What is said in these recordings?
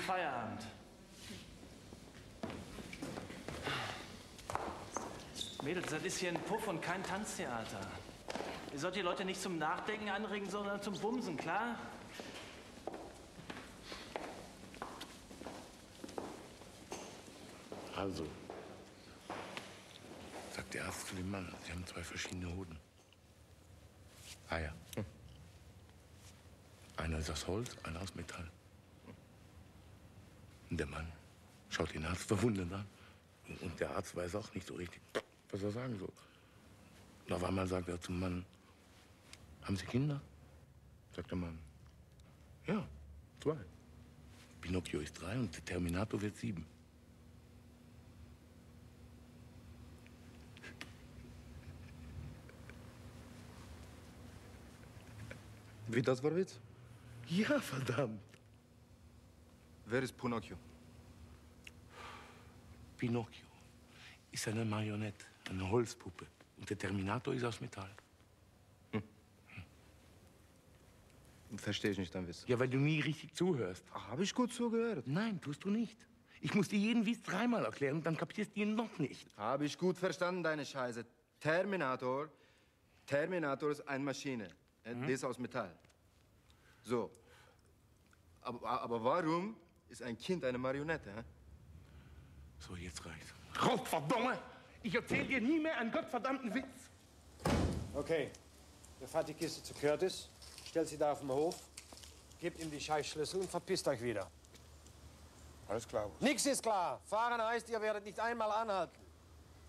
Feierabend. Mädels, das ist hier ein Puff und kein Tanztheater. Ihr sollt die Leute nicht zum Nachdenken anregen, sondern zum Bumsen, klar? Also, sagt der Arzt zu dem Mann, sie haben zwei verschiedene Hoden. Ah ja. Hm. Einer ist aus Holz, einer aus Metall. Und der Mann schaut den Arzt verwundert an. Und der Arzt weiß auch nicht so richtig, was er sagen soll. Und auf einmal sagt er zum Mann, haben Sie Kinder? Sagt der Mann, ja, zwei. Pinocchio ist 3 und der Terminator wird 7. Wie, das war Witz? Ja, verdammt. Wer ist Pinocchio? Pinocchio ist eine Marionette, eine Holzpuppe. Und der Terminator ist aus Metall. Hm. Hm. Verstehe ich nicht dein Witz. Ja, weil du nie richtig zuhörst. Ach, habe ich gut zugehört? Nein, tust du nicht. Ich muss dir jeden Witz 3-mal erklären und dann kapierst du ihn noch nicht. Habe ich gut verstanden, deine Scheiße. Terminator ist eine Maschine. Mhm. Die ist aus Metall. So. Aber warum ist ein Kind eine Marionette? Hä? So, jetzt reicht's. Gottverdammt! Ich erzähl dir nie mehr einen gottverdammten Witz! Okay, ihr fahrt die Kiste zu Curtis, stellt sie da auf den Hof, gebt ihm die Scheißschlüssel und verpisst euch wieder. Alles klar. Nix ist klar! Fahren heißt, ihr werdet nicht einmal anhalten.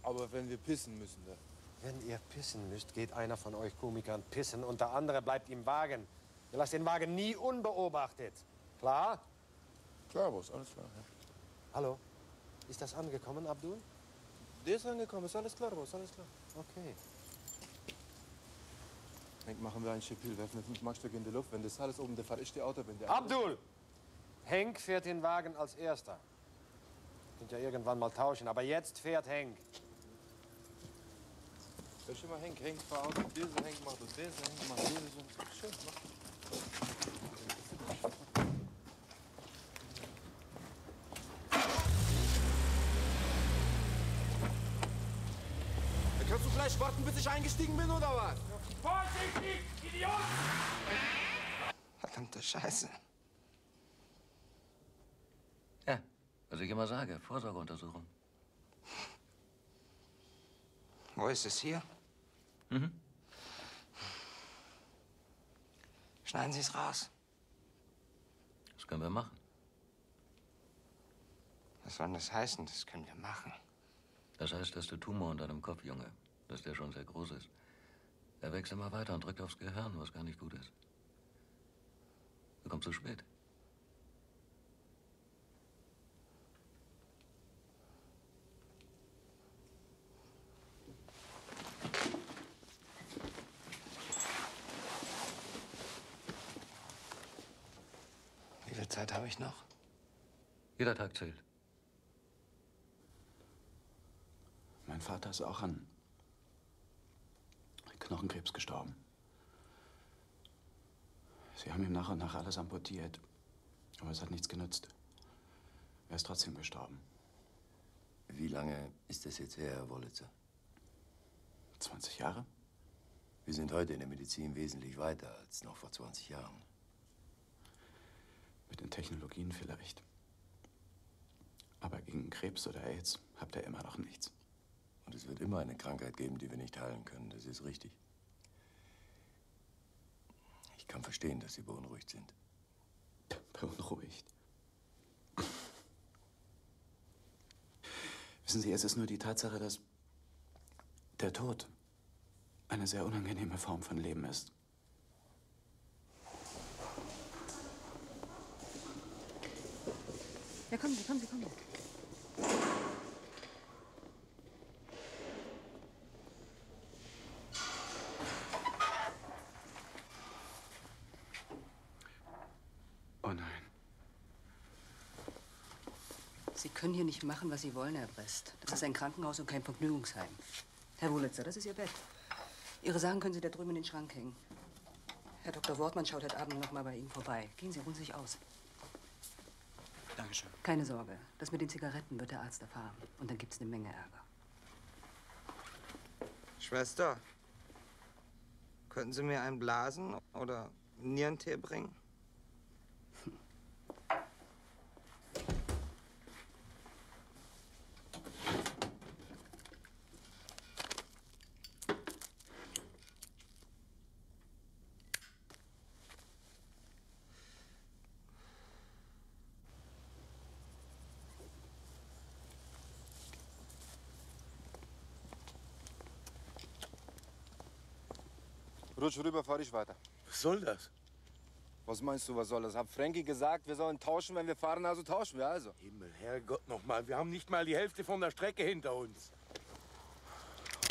Aber wenn wir pissen müssen, dann... Wenn ihr pissen müsst, geht einer von euch Komikern pissen und der andere bleibt im Wagen. Ihr lasst den Wagen nie unbeobachtet. Klar? Klar, Boss, alles klar. Ja. Hallo? Ist das angekommen, Abdul? Der ist angekommen, ist alles klar, Boss, alles klar. Okay. Henk, machen wir ein Schipil, werfen wir 5 Markstück in die Luft. Wenn das alles oben, der fahre ich die Auto, wenn der... Abdul! Henk fährt den Wagen als Erster. Könnt ja irgendwann mal tauschen, aber jetzt fährt Henk. Hör schon mal, Henk, fahr Auto, diese Henk macht das, diese Henk macht diese. Schön, mach. Kannst du gleich warten, bis ich eingestiegen bin, oder was? Vorsichtig, Idiot! Verdammte Scheiße. Ja, was ich immer sage, Vorsorgeuntersuchung. Wo ist es? Hier? Mhm. Schneiden Sie es raus. Das können wir machen. Was soll das heißen, das können wir machen? Das heißt, dass der Tumor unter deinem Kopf, Junge, dass der schon sehr groß ist. Er wächst immer weiter und drückt aufs Gehirn, was gar nicht gut ist. Du kommst zu spät. Wie viel Zeit habe ich noch? Jeder Tag zählt. Mein Vater ist auch an Knochenkrebs gestorben. Sie haben ihm nach und nach alles amputiert, aber es hat nichts genützt. Er ist trotzdem gestorben. Wie lange ist das jetzt her, Herr Wurlitzer? 20 Jahre. Wir sind heute in der Medizin wesentlich weiter als noch vor 20 Jahren. Mit den Technologien vielleicht. Aber gegen Krebs oder AIDS habt ihr immer noch nichts. Und es wird immer eine Krankheit geben, die wir nicht heilen können. Das ist richtig. Ich kann verstehen, dass Sie beunruhigt sind. Beunruhigt? Wissen Sie, es ist nur die Tatsache, dass der Tod eine sehr unangenehme Form von Leben ist. Ja, kommen Sie, kommen Sie, kommen Sie. Sie können hier nicht machen, was Sie wollen, Herr Brest. Das ist ein Krankenhaus und kein Vergnügungsheim. Herr Wurlitzer, das ist Ihr Bett. Ihre Sachen können Sie da drüben in den Schrank hängen. Herr Dr. Wortmann schaut heute Abend noch mal bei Ihnen vorbei. Gehen Sie ruhig aus. Dankeschön. Keine Sorge. Das mit den Zigaretten wird der Arzt erfahren. Und dann gibt's eine Menge Ärger. Schwester, könnten Sie mir einen Blasen oder Nierentee bringen? Rutsch rüber, fahr ich weiter. Was soll das? Was meinst du, was soll das? Hab Frankie gesagt, wir sollen tauschen, wenn wir fahren, also tauschen wir also. Himmel, Herrgott nochmal, wir haben nicht mal die Hälfte von der Strecke hinter uns.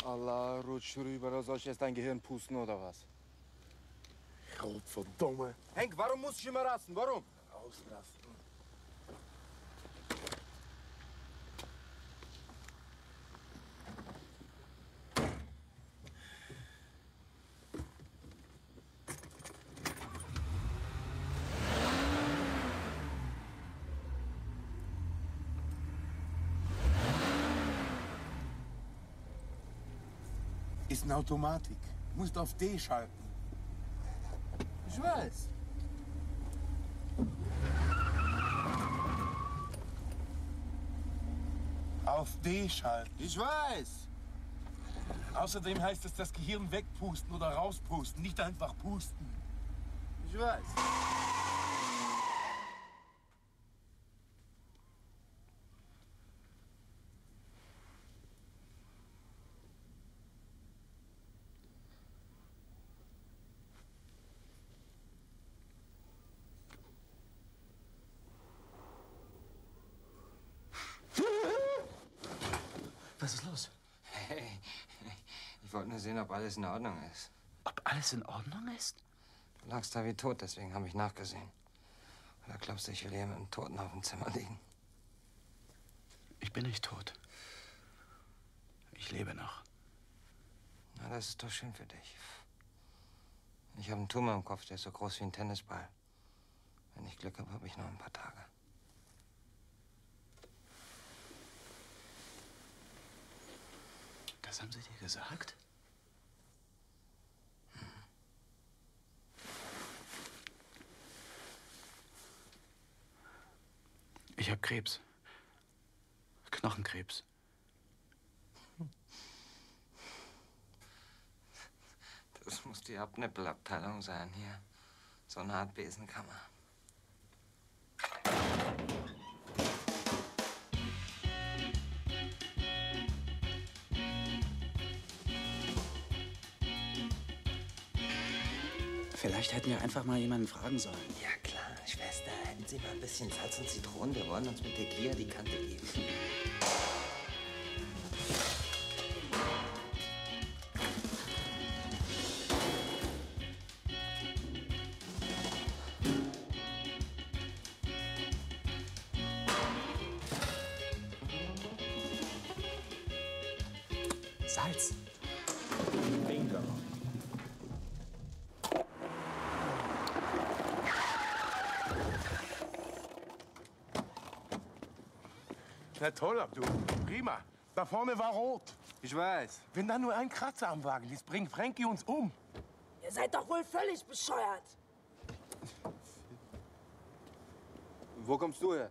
Allah, rutsch rüber, soll ich jetzt dein Gehirn pusten oder was? Gottverdammt. Henk, warum muss ich immer rasten? Warum? Ausrasten. Ist eine Automatik. Musst auf D schalten. Ich weiß. Auf D schalten. Ich weiß. Außerdem heißt es, das Gehirn wegpusten oder rauspusten, nicht einfach pusten. Ich weiß. Was ist los? Hey, ich wollte nur sehen, ob alles in Ordnung ist. Ob alles in Ordnung ist? Du lagst da wie tot, deswegen habe ich nachgesehen. Oder glaubst du, ich will hier mit einem Toten auf dem Zimmer liegen? Ich bin nicht tot. Ich lebe noch. Na, das ist doch schön für dich. Ich habe einen Tumor im Kopf, der ist so groß wie ein Tennisball. Wenn ich Glück habe, habe ich noch ein paar Tage. Was haben Sie dir gesagt? Ich habe Krebs. Knochenkrebs. Das muss die Abnippelabteilung sein hier. So eine Art Besenkammer. Vielleicht hätten wir einfach mal jemanden fragen sollen. Ja klar, Schwester, hätten Sie mal ein bisschen Salz und Zitronen. Wir wollen uns mit der Gier die Kante geben. Salz. Bingo. Na toll, Abdul. Prima. Da vorne war rot. Ich weiß. Wenn da nur ein Kratzer am Wagen ist, bringt Frankie uns um. Ihr seid doch wohl völlig bescheuert. Wo kommst du her?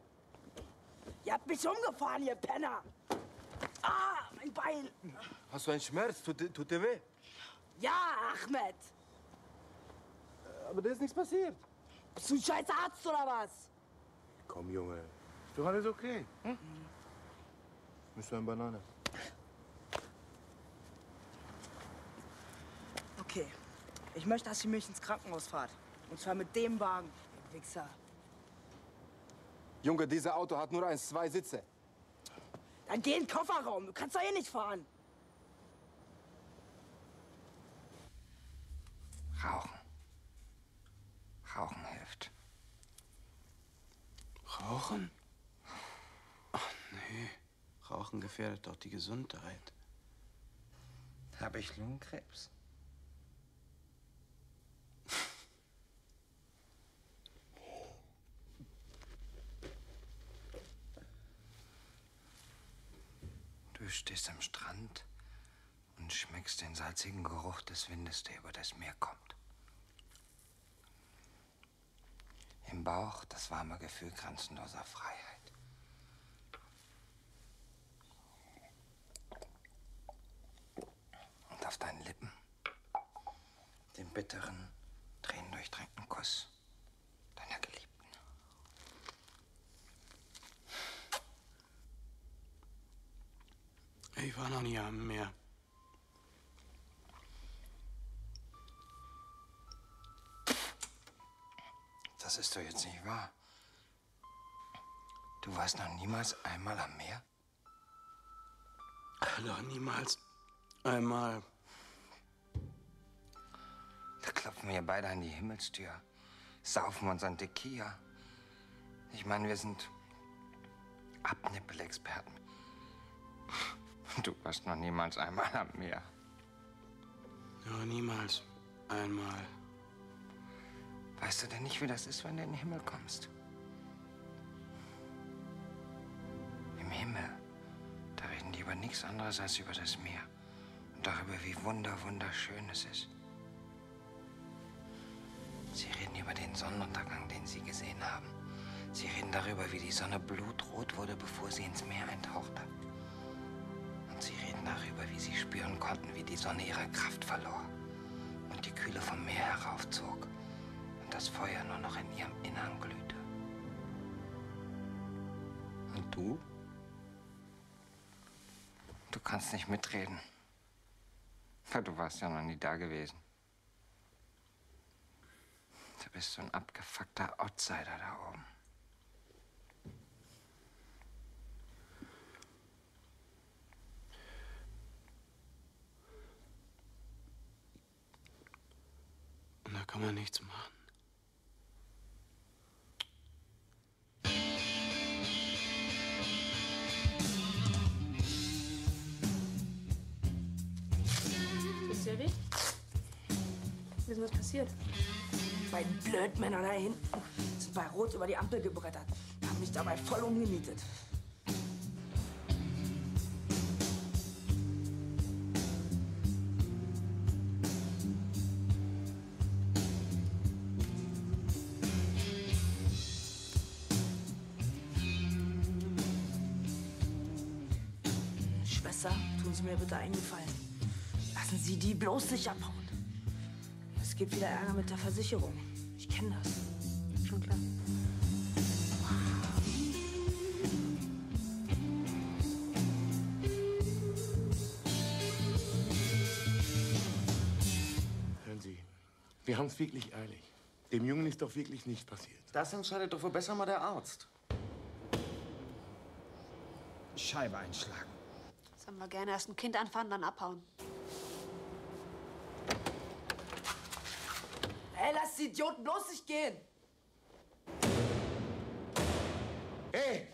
Ihr habt mich umgefahren, ihr Penner. Ah, mein Bein. Hast du einen Schmerz? Tut dir weh? Ja, Ahmed. Aber da ist nichts passiert. Bist du ein scheiß Arzt oder was? Komm, Junge. Ist doch alles okay. Hm? Bist du eine Banane? Okay. Ich möchte, dass ihr mich ins Krankenhaus fahrt. Und zwar mit dem Wagen, ihr Wichser. Junge, dieses Auto hat nur zwei Sitze. Dann geh in den Kofferraum. Du kannst doch eh nicht fahren. Rauchen. Rauchen hilft. Rauchen? Ach nee. Rauchen gefährdet doch die Gesundheit. Habe ich Lungenkrebs? stehst am Strand und schmeckst den salzigen Geruch des Windes, der über das Meer kommt. Im Bauch das warme Gefühl grenzenloser Freiheit. Und auf deinen Lippen den bitteren, tränendurchtränkten Kuss deiner Geliebten. Ich war noch nie am Meer. Das ist doch jetzt nicht wahr. Du warst noch niemals einmal am Meer? Noch niemals einmal. Da klopfen wir beide an die Himmelstür, saufen uns an Tequila. Ich meine, wir sind Abnippel-Experten. Du warst noch niemals einmal am Meer. Noch niemals einmal. Weißt du denn nicht, wie das ist, wenn du in den Himmel kommst? Im Himmel, da reden die über nichts anderes als über das Meer. Und darüber, wie wunderschön es ist. Sie reden über den Sonnenuntergang, den sie gesehen haben. Sie reden darüber, wie die Sonne blutrot wurde, bevor sie ins Meer eintauchte. Und sie reden darüber, wie sie spüren konnten, wie die Sonne ihre Kraft verlor und die Kühle vom Meer heraufzog. Das Feuer nur noch in ihrem Innern glühte. Und du? Du kannst nicht mitreden. Du warst ja noch nie da gewesen. Du bist so ein abgefuckter Outsider da oben. Und da kann man nichts machen. Was ist passiert? Die beiden Blödmänner da hinten sind bei Rot über die Ampel gebrettert. Haben mich dabei voll umgenietet. Schwester, tun Sie mir bitte einen Gefallen. Lassen Sie die bloß nicht abhauen. Es gibt wieder Ärger mit der Versicherung. Ich kenne das. Schon klar. Hören Sie, wir haben es wirklich eilig. Dem Jungen ist doch wirklich nichts passiert. Das entscheidet doch wohl besser mal der Arzt. Scheibe einschlagen. Das haben wir gerne. Erst ein Kind anfahren, dann abhauen. Ey, lass die Idioten bloß nicht gehen! Ey!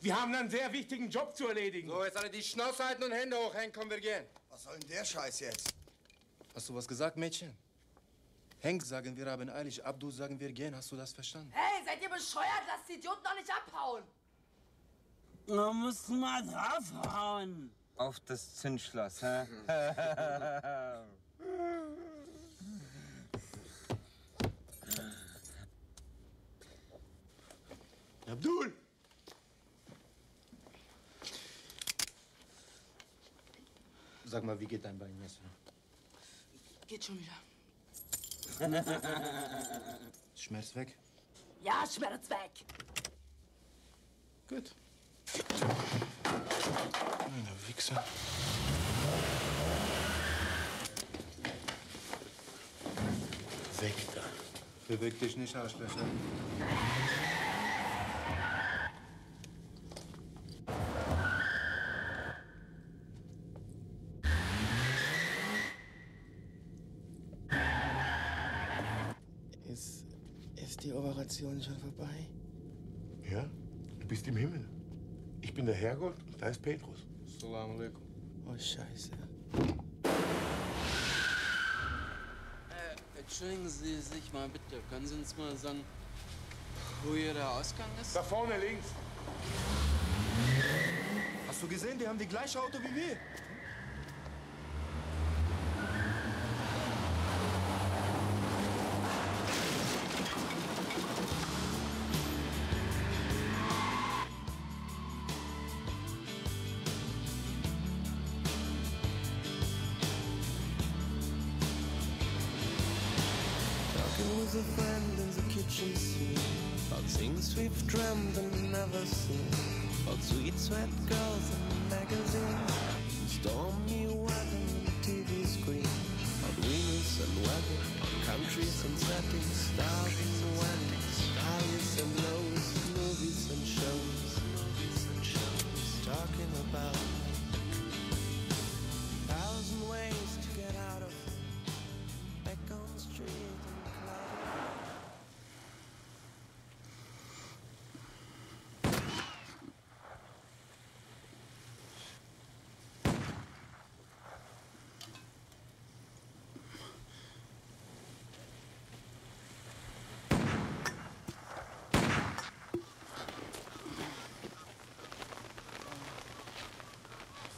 Wir haben einen sehr wichtigen Job zu erledigen. So, jetzt alle die Schnauze halten und Hände hoch, Henk, komm, wir gehen. Was soll denn der Scheiß jetzt? Hast du was gesagt, Mädchen? Henk sagen, wir haben eilig, Abdul sagen, wir gehen. Hast du das verstanden? Hey, seid ihr bescheuert? Lasst die Idioten doch nicht abhauen! Wir müssen mal draufhauen. Auf das Zündschloss, hä? Abdul! Sag mal, wie geht dein Bein jetzt? Geht schon wieder. Schmerz weg? Ja, Schmerz weg! Gut. Meine Wichser. Weg da. Beweg dich nicht, Arschlöcher. Die Operation schon vorbei? Ja, du bist im Himmel. Ich bin der Herrgott und da ist Petrus. Assalamu alaikum. Oh, Scheiße. Entschuldigen Sie sich mal bitte. Können Sie uns mal sagen, wo hier der Ausgang ist? Da vorne links. Was Hast du gesehen? Die haben die gleiche Auto wie wir. We've dreamt and never seen, about sweet sweat girls in magazines, stormy weather on the TV screen, on Venus and weather, on countries and settings, stars and weddings, highs and lows, movies and shows, talking about a thousand ways to get out of it, back on the street and cloud.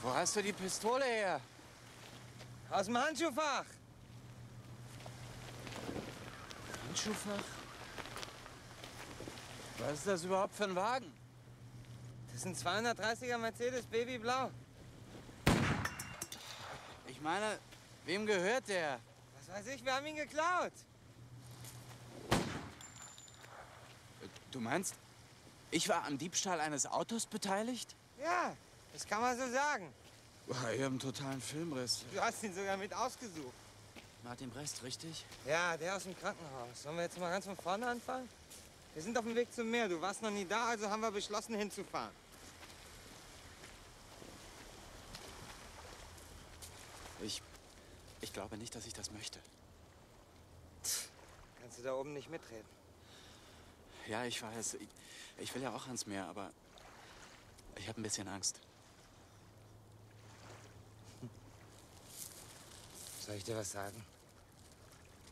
Wo hast du die Pistole her? Aus dem Handschuhfach. Handschuhfach? Was ist das überhaupt für ein Wagen? Das ist ein 230er Mercedes Babyblau. Ich meine, wem gehört der? Was weiß ich, wir haben ihn geklaut. Du meinst, ich war am Diebstahl eines Autos beteiligt? Ja. Das kann man so sagen. Boah, ihr habt einen totalen Filmriss. Du hast ihn sogar mit ausgesucht. Martin Brest, richtig? Ja, der aus dem Krankenhaus. Sollen wir jetzt mal ganz von vorne anfangen? Wir sind auf dem Weg zum Meer. Du warst noch nie da, also haben wir beschlossen, hinzufahren. Ich glaube nicht, dass ich das möchte. Tch, kannst du da oben nicht mitreden? Ja, ich weiß. Ich will ja auch ans Meer, aber ich habe ein bisschen Angst. Soll ich dir was sagen?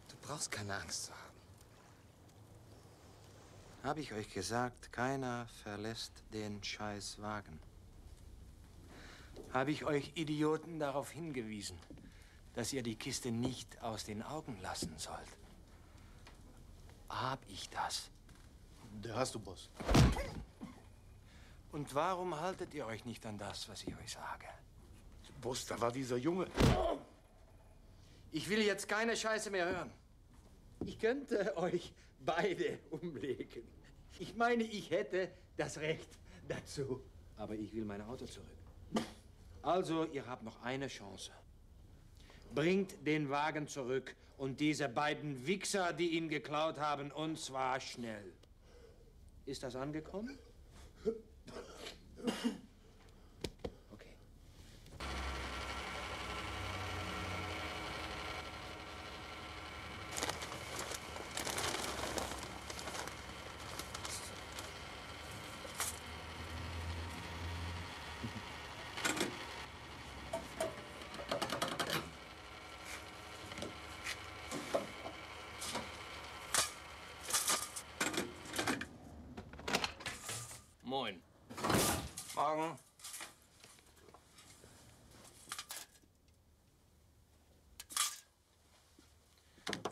Du brauchst keine Angst zu haben. Habe ich euch gesagt, keiner verlässt den Scheißwagen. Habe ich euch Idioten darauf hingewiesen, dass ihr die Kiste nicht aus den Augen lassen sollt? Hab ich das? Der hast du, Boss. Und warum haltet ihr euch nicht an das, was ich euch sage? Boss, da war dieser Junge. Ich will jetzt keine Scheiße mehr hören. Ich könnte euch beide umlegen. Ich meine, ich hätte das Recht dazu. Aber ich will mein Auto zurück. Also, ihr habt noch eine Chance. Bringt den Wagen zurück und diese beiden Wichser, die ihn geklaut haben, und zwar schnell. Ist das angekommen? Okay. Moin. Morgen.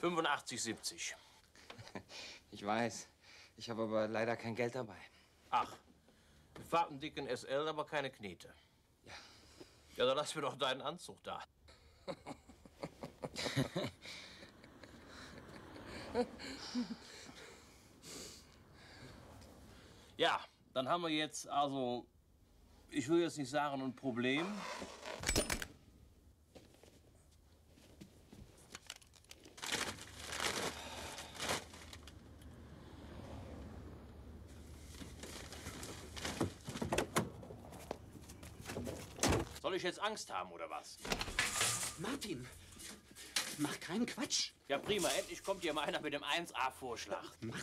$85,70. Ich weiß. Ich habe aber leider kein Geld dabei. Ach, wir fahren einen dicken SL, aber keine Knete. Ja. Ja, dann lass mir doch deinen Anzug da. Ja, dann haben wir jetzt also... Ich will jetzt nicht sagen, ein Problem. Soll ich jetzt Angst haben, oder was? Martin, mach keinen Quatsch. Ja, prima. Endlich kommt hier mal einer mit dem 1A-Vorschlag. Mach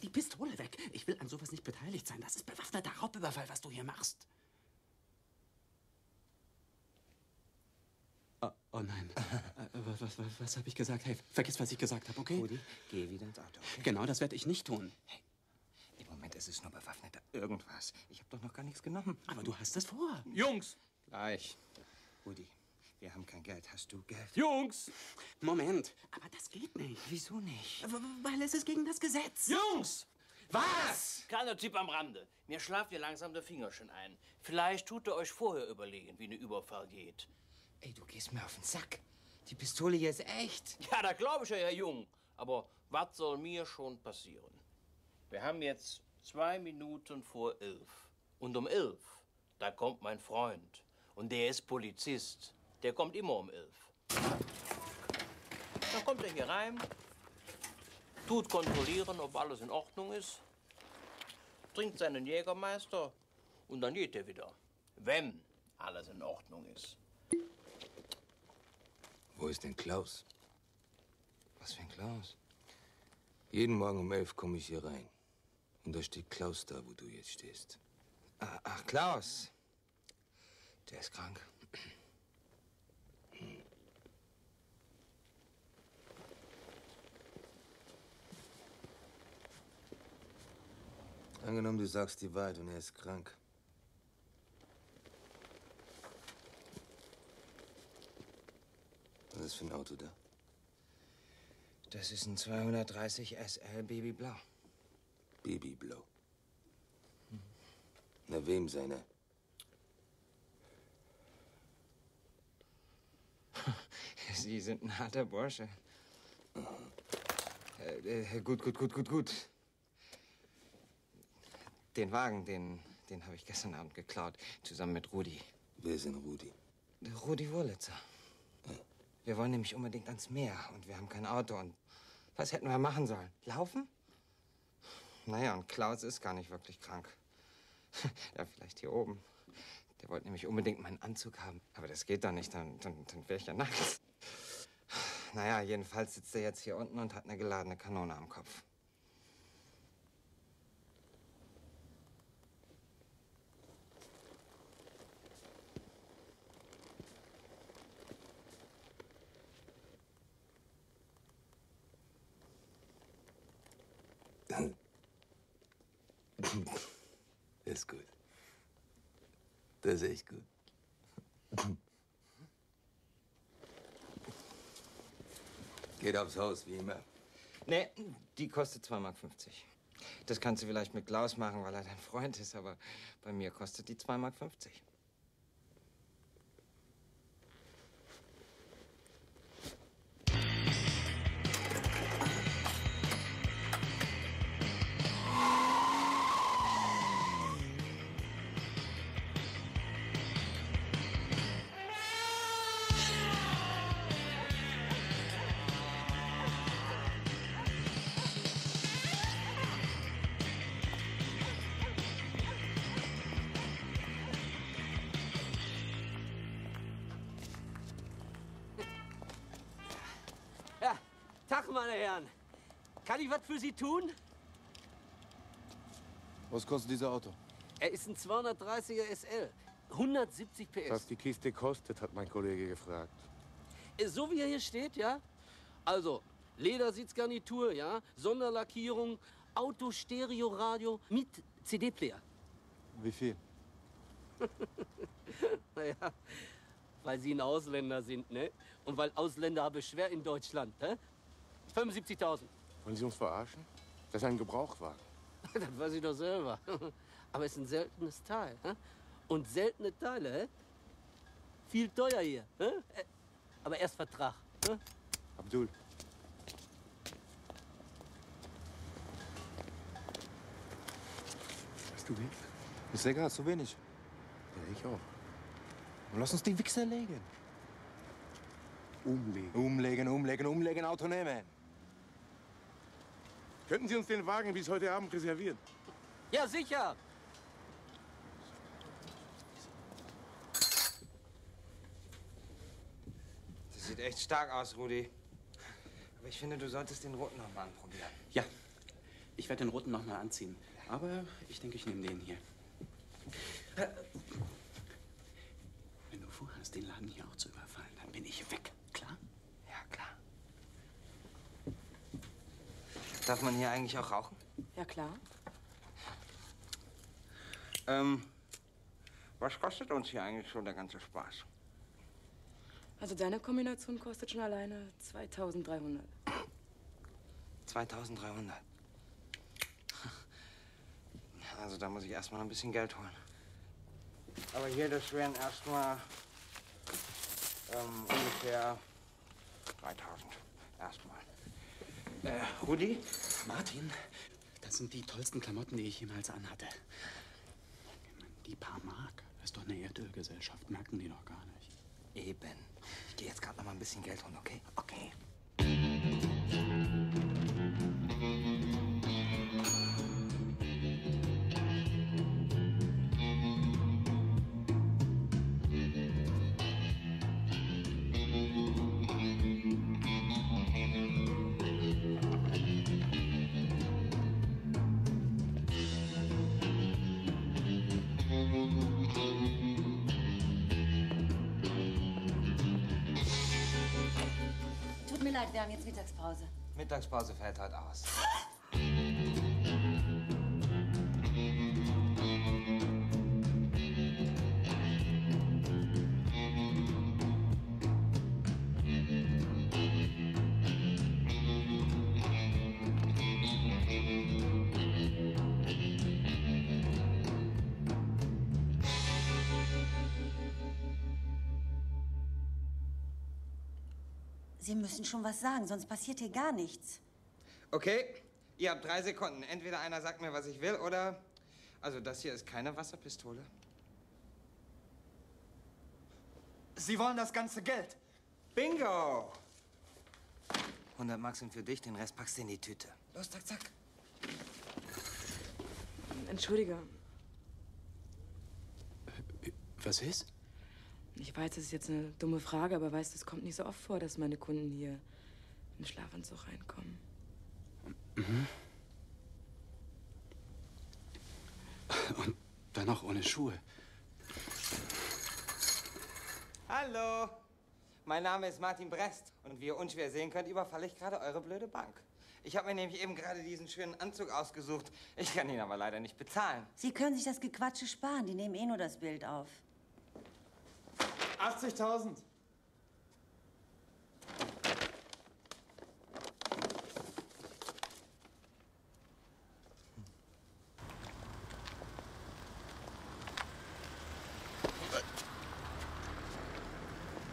die Pistole weg. Ich will an sowas nicht beteiligt sein. Das ist bewaffneter Raubüberfall, was du hier machst. Oh nein. Was habe ich gesagt? Hey, vergiss, was ich gesagt habe, okay? Rudi, geh wieder ins Auto. Okay? Genau, das werde ich nicht tun. Hey, im Moment. Moment, es ist nur bewaffneter irgendwas. Ich habe doch noch gar nichts genommen. Aber du hast das vor. Jungs! Gleich. Rudi, wir haben kein Geld. Hast du Geld? Jungs! Moment, aber das geht nicht. Wieso nicht? Weil es ist gegen das Gesetz. Jungs! Was? Kleiner Tipp am Rande. Mir schlaft ihr langsam der Finger schon ein. Vielleicht tut ihr euch vorher überlegen, wie eine Überfahrt geht. Ey, du gehst mir auf den Sack. Die Pistole hier ist echt. Ja, da glaube ich ja, Herr Jung. Aber was soll mir schon passieren? Wir haben jetzt 11:02. Und um 11, da kommt mein Freund. Und der ist Polizist. Der kommt immer um 11. Dann kommt er hier rein. Tut kontrollieren, ob alles in Ordnung ist, trinkt seinen Jägermeister und dann geht er wieder, wenn alles in Ordnung ist. Wo ist denn Klaus? Was für ein Klaus? Jeden Morgen um 11 komme ich hier rein und da steht Klaus da, wo du jetzt stehst. Ach, Klaus! Der ist krank. Angenommen, du sagst die Wahrheit und er ist krank. Was ist für ein Auto da? Das ist ein 230 SL Babyblau. Babyblau? Mhm. Na, wem seiner? Sie sind ein harter Bursche. Mhm. Gut. Den Wagen, den habe ich gestern Abend geklaut, zusammen mit Rudi. Wer ist denn Rudi? Rudi Wurlitzer. Ja. Wir wollen nämlich unbedingt ans Meer und wir haben kein Auto. Und was hätten wir machen sollen? Laufen? Naja, und Klaus ist gar nicht wirklich krank. Ja, vielleicht hier oben. Der wollte nämlich unbedingt meinen Anzug haben. Aber das geht doch nicht, dann wäre ich ja nackt. Naja, jedenfalls sitzt er jetzt hier unten und hat eine geladene Kanone am Kopf. Das ist gut. Das ist echt gut. Geht aufs Haus, wie immer. Nee, die kostet 2,50 €. Das kannst du vielleicht mit Klaus machen, weil er dein Freund ist, aber bei mir kostet die 2,50 €. Meine Herren, kann ich was für Sie tun? Was kostet dieser Auto? Er ist ein 230er SL, 170 PS. Was die Kiste kostet, hat mein Kollege gefragt. So wie er hier steht, ja? Also, Ledersitzgarnitur, ja? Sonderlackierung, Auto, Stereo, Radio mit CD-Player. Wie viel? Naja, weil Sie ein Ausländer sind, ne? Und weil Ausländer habe schwer in Deutschland, ne? 75.000. Wollen Sie uns verarschen? Das ist ein Gebrauchwagen. Das weiß ich doch selber. Aber es ist ein seltenes Teil. Und seltene Teile, viel teuer hier. Aber erst Vertrag. Abdul. Hast du Geld? Ist egal, hast du wenig. Ja, ich auch. Und lass uns die Wichser legen. Umlegen, Auto nehmen. Könnten Sie uns den Wagen bis heute Abend reservieren? Ja, sicher. Das sieht echt stark aus, Rudi. Aber ich finde, du solltest den roten nochmal anprobieren. Ja, ich werde den roten nochmal anziehen. Aber ich denke, ich nehme den hier. Wenn du vorhast, den Laden hier auch zu überfallen, dann bin ich weg. Klar? Ja, klar. Darf man hier eigentlich auch rauchen? Ja, klar. Was kostet uns hier eigentlich schon der ganze Spaß? Also deine Kombination kostet schon alleine 2.300. 2.300. Also da muss ich erstmal ein bisschen Geld holen. Aber hier, das wären erstmal ungefähr 3.000. Erstmal. Rudi? Martin, das sind die tollsten Klamotten, die ich jemals anhatte. Die paar Mark, das ist doch eine Erdölgesellschaft, merken die doch gar nicht. Eben. Ich gehe jetzt gerade noch mal ein bisschen Geld holen, okay? Okay. Wir haben jetzt Mittagspause. Mittagspause fällt halt aus. Sie müssen schon was sagen, sonst passiert hier gar nichts. Okay, ihr habt 3 Sekunden. Entweder einer sagt mir, was ich will, oder... Also das hier ist keine Wasserpistole. Sie wollen das ganze Geld. Bingo! 100 Mark sind für dich, den Rest packst du in die Tüte. Los, zack, zack. Entschuldige. Was ist? Ich weiß, das ist jetzt eine dumme Frage, aber weißt du, es kommt nicht so oft vor, dass meine Kunden hier im Schlafanzug reinkommen. Mhm. Und dann auch ohne Schuhe. Hallo, mein Name ist Martin Brest und wie ihr unschwer sehen könnt, überfalle ich gerade eure blöde Bank. Ich habe mir nämlich eben gerade diesen schönen Anzug ausgesucht. Ich kann ihn aber leider nicht bezahlen. Sie können sich das Gequatsche sparen, die nehmen eh nur das Bild auf. 80.000.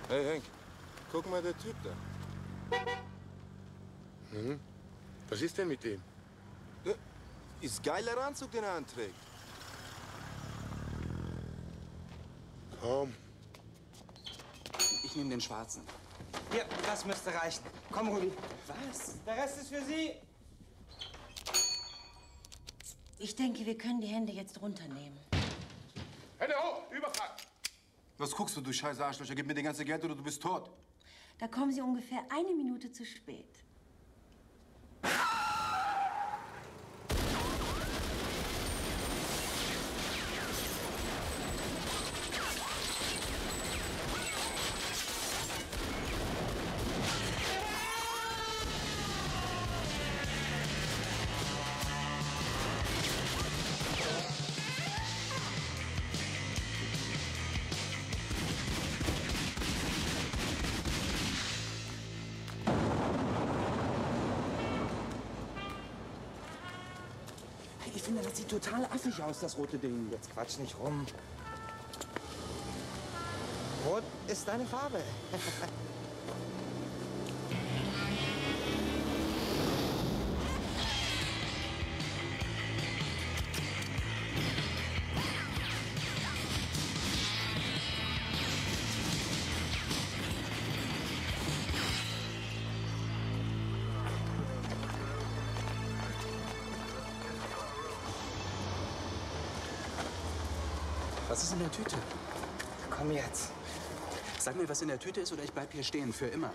Hey Henk, guck mal, der Typ da. Hm? Was ist denn mit dem? Ist geiler Anzug, den er anträgt. Komm. Ich nehme den schwarzen. Hier, das müsste reichen. Komm, Rudi. Was? Der Rest ist für Sie. Ich denke, wir können die Hände jetzt runternehmen. Hände hoch, Überfall. Was guckst du, du scheiß Arschlöcher? Gib mir den ganzen Geld oder du bist tot. Da kommen Sie ungefähr 1 Minute zu spät. Das sieht total affig aus, das rote Ding. Jetzt quatsch nicht rum. Rot ist deine Farbe. Was ist in der Tüte? Komm jetzt. Sag mir, was in der Tüte ist, oder ich bleib hier stehen, für immer.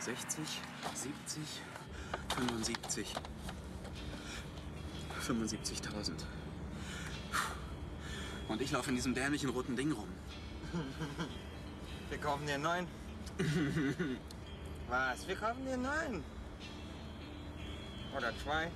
60, 70, 75. 75.000. Und ich laufe in diesem dämlichen roten Ding rum. Wir kaufen dir einen neuen. Was? Wir kaufen dir einen neuen. Oder zwei.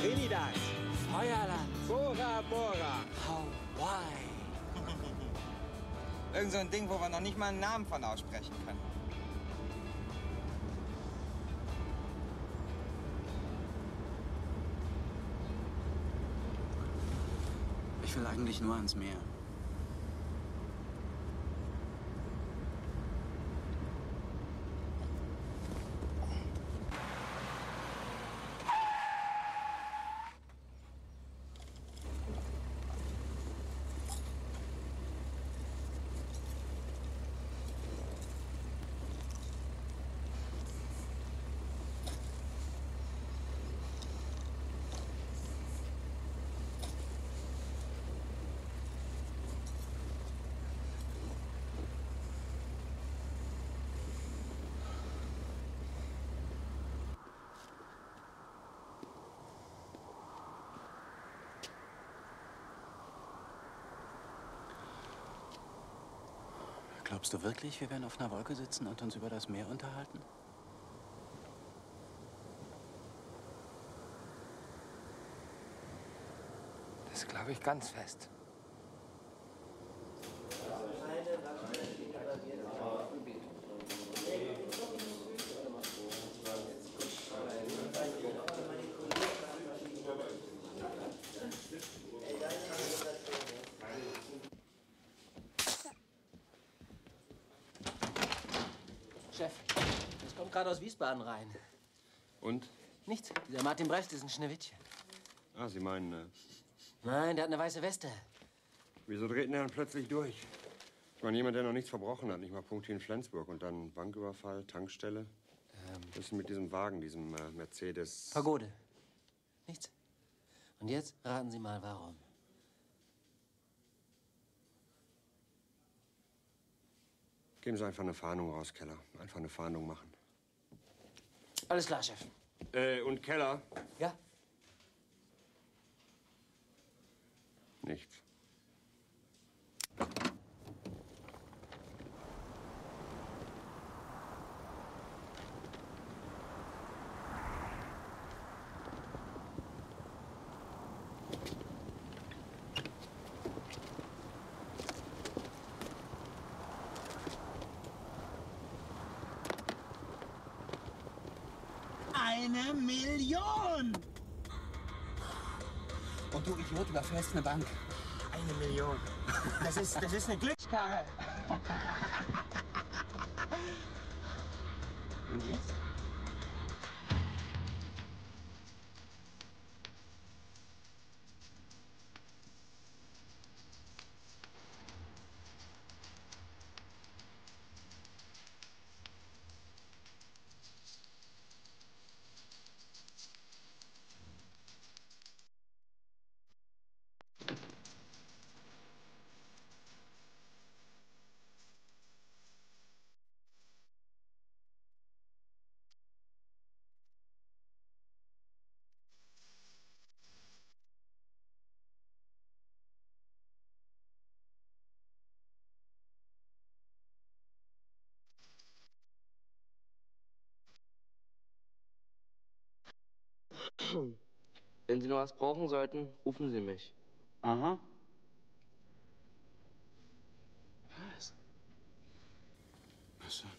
Trinidad, Feuerland, Bora Bora, Hawaii. Irgend so ein Ding, wo wir noch nicht mal einen Namen von aussprechen können. Ich will eigentlich nur ans Meer. Glaubst du wirklich, wir werden auf einer Wolke sitzen und uns über das Meer unterhalten? Das glaube ich ganz fest. Das kommt gerade aus Wiesbaden rein. Und? Nichts. Dieser Martin Brest ist ein Schneewittchen. Ah, Sie meinen... Nein, der hat eine weiße Weste. Wieso dreht denn er dann plötzlich durch? Ich meine, jemand, der noch nichts verbrochen hat, nicht mal Punkte in Flensburg. Und dann Banküberfall, Tankstelle. Was ist mit diesem Wagen, diesem Mercedes... Pagode. Nichts. Und jetzt raten Sie mal, warum. Geben Sie einfach eine Fahndung raus, Keller. Einfach eine Fahndung machen. Alles klar, Chef. Und Keller? Ja? Nichts. Eine Million! Und du Idiot, überfährst eine Bank. 1 Million. Das ist eine Glückskarre. Und jetzt? Wenn Sie noch was brauchen sollten, rufen Sie mich. Aha. Was? Was denn?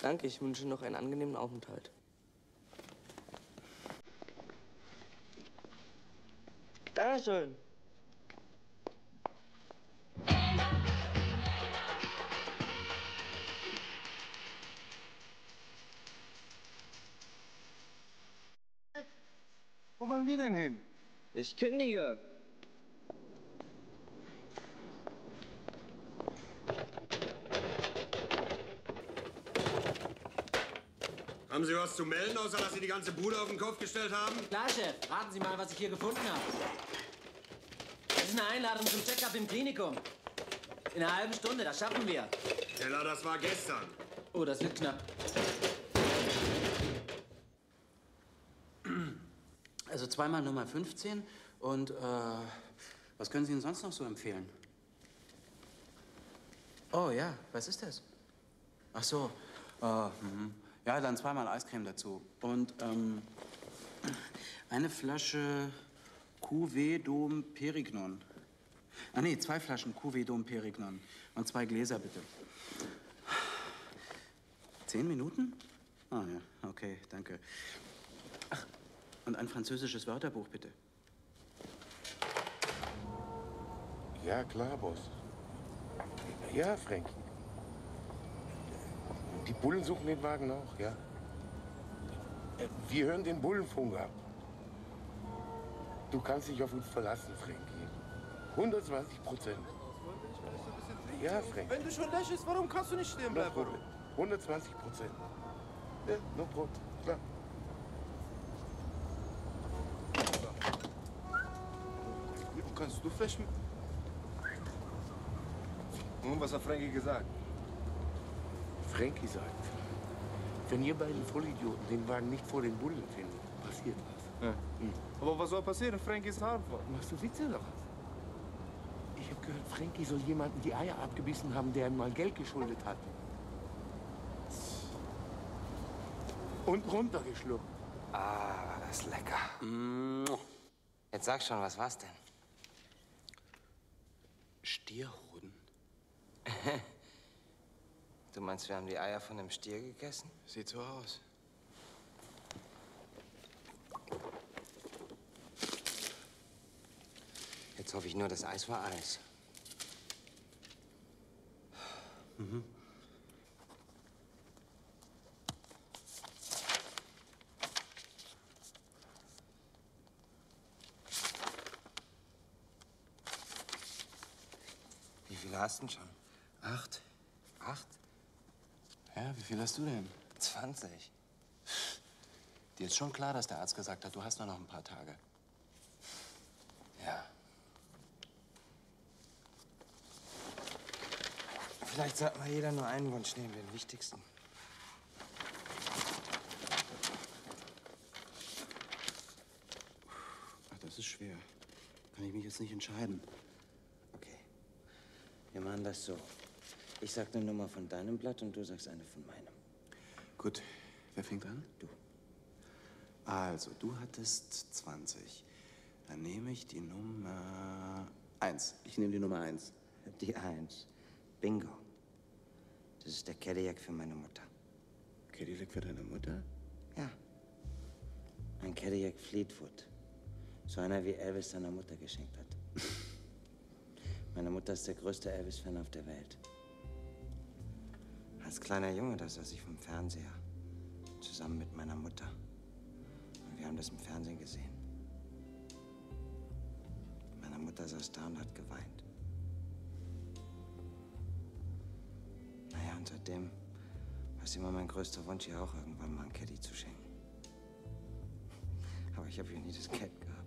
Danke, ich wünsche noch einen angenehmen Aufenthalt. Dankeschön. Wo wollen wir denn hin? Ich kündige. Haben Sie was zu melden, außer dass Sie die ganze Bude auf den Kopf gestellt haben? Klar, Chef. Raten Sie mal, was ich hier gefunden habe. Das ist eine Einladung zum Check-up im Klinikum. In einer halben Stunde, das schaffen wir. Keller, das war gestern. Oh, das wird knapp. Also zweimal Nummer 15. Und was können Sie denn sonst noch so empfehlen? Oh ja, was ist das? Ach so. Ja, dann zweimal Eiscreme dazu. Und eine Flasche Cuvée Dom Perignon. Ah nee, 2 Flaschen Cuvée Dom Perignon. Und 2 Gläser, bitte. 10 Minuten? Ah ja, okay, danke. Ach, und ein französisches Wörterbuch, bitte. Ja, klar, Boss. Ja, Frankie. Die Bullen suchen den Wagen auch, ja. Wir hören den Bullenfunk ab. Du kannst dich auf uns verlassen, Frankie. 120%. Ja, Frankie. Wenn du schon lächelst, warum kannst du nicht stehen bleiben? 120%. Ja, no problem, klar. Kannst du fischen? Nun, was hat Frankie gesagt? Frankie sagt, wenn ihr beiden Vollidioten den Wagen nicht vor den Bullen findet, passiert was. Ja. Mhm. Aber was soll passieren? Frankie ist harmvoll. Machst du Witze oder was? Ich habe gehört, Frankie soll jemanden die Eier abgebissen haben, der ihm mal Geld geschuldet hat. Und runtergeschluckt. Ah, war das lecker. Jetzt sag schon, was war's denn? Stierhoden? Du meinst, wir haben die Eier von dem Stier gegessen? Sieht so aus. Jetzt hoffe ich nur, das Eis war Eis. Mhm. Wie viele hast du denn schon? 8. 8? Ja, wie viel hast du denn? 20. Dir ist schon klar, dass der Arzt gesagt hat, du hast nur noch ein paar Tage. Ja. Vielleicht sollte mal jeder nur einen Wunsch nehmen, den wichtigsten. Ach, das ist schwer. Kann ich mich jetzt nicht entscheiden. Wir machen das so. Ich sag eine Nummer von deinem Blatt und du sagst eine von meinem. Gut. Wer fängt an? Du. Also, du hattest 20. Dann nehme ich die Nummer 1. Ich nehme die Nummer 1. Die 1. Bingo. Das ist der Cadillac für meine Mutter. Cadillac für deine Mutter? Ja. Ein Cadillac Fleetwood. So einer, wie Elvis seiner Mutter geschenkt hat. Meine Mutter ist der größte Elvis-Fan auf der Welt. Als kleiner Junge, da saß ich vom Fernseher. Zusammen mit meiner Mutter. Und wir haben das im Fernsehen gesehen. Meine Mutter saß da und hat geweint. Naja, und seitdem war es immer mein größter Wunsch, ihr auch irgendwann mal einen Caddy zu schenken. Aber ich habe hier nie das Geld gehabt.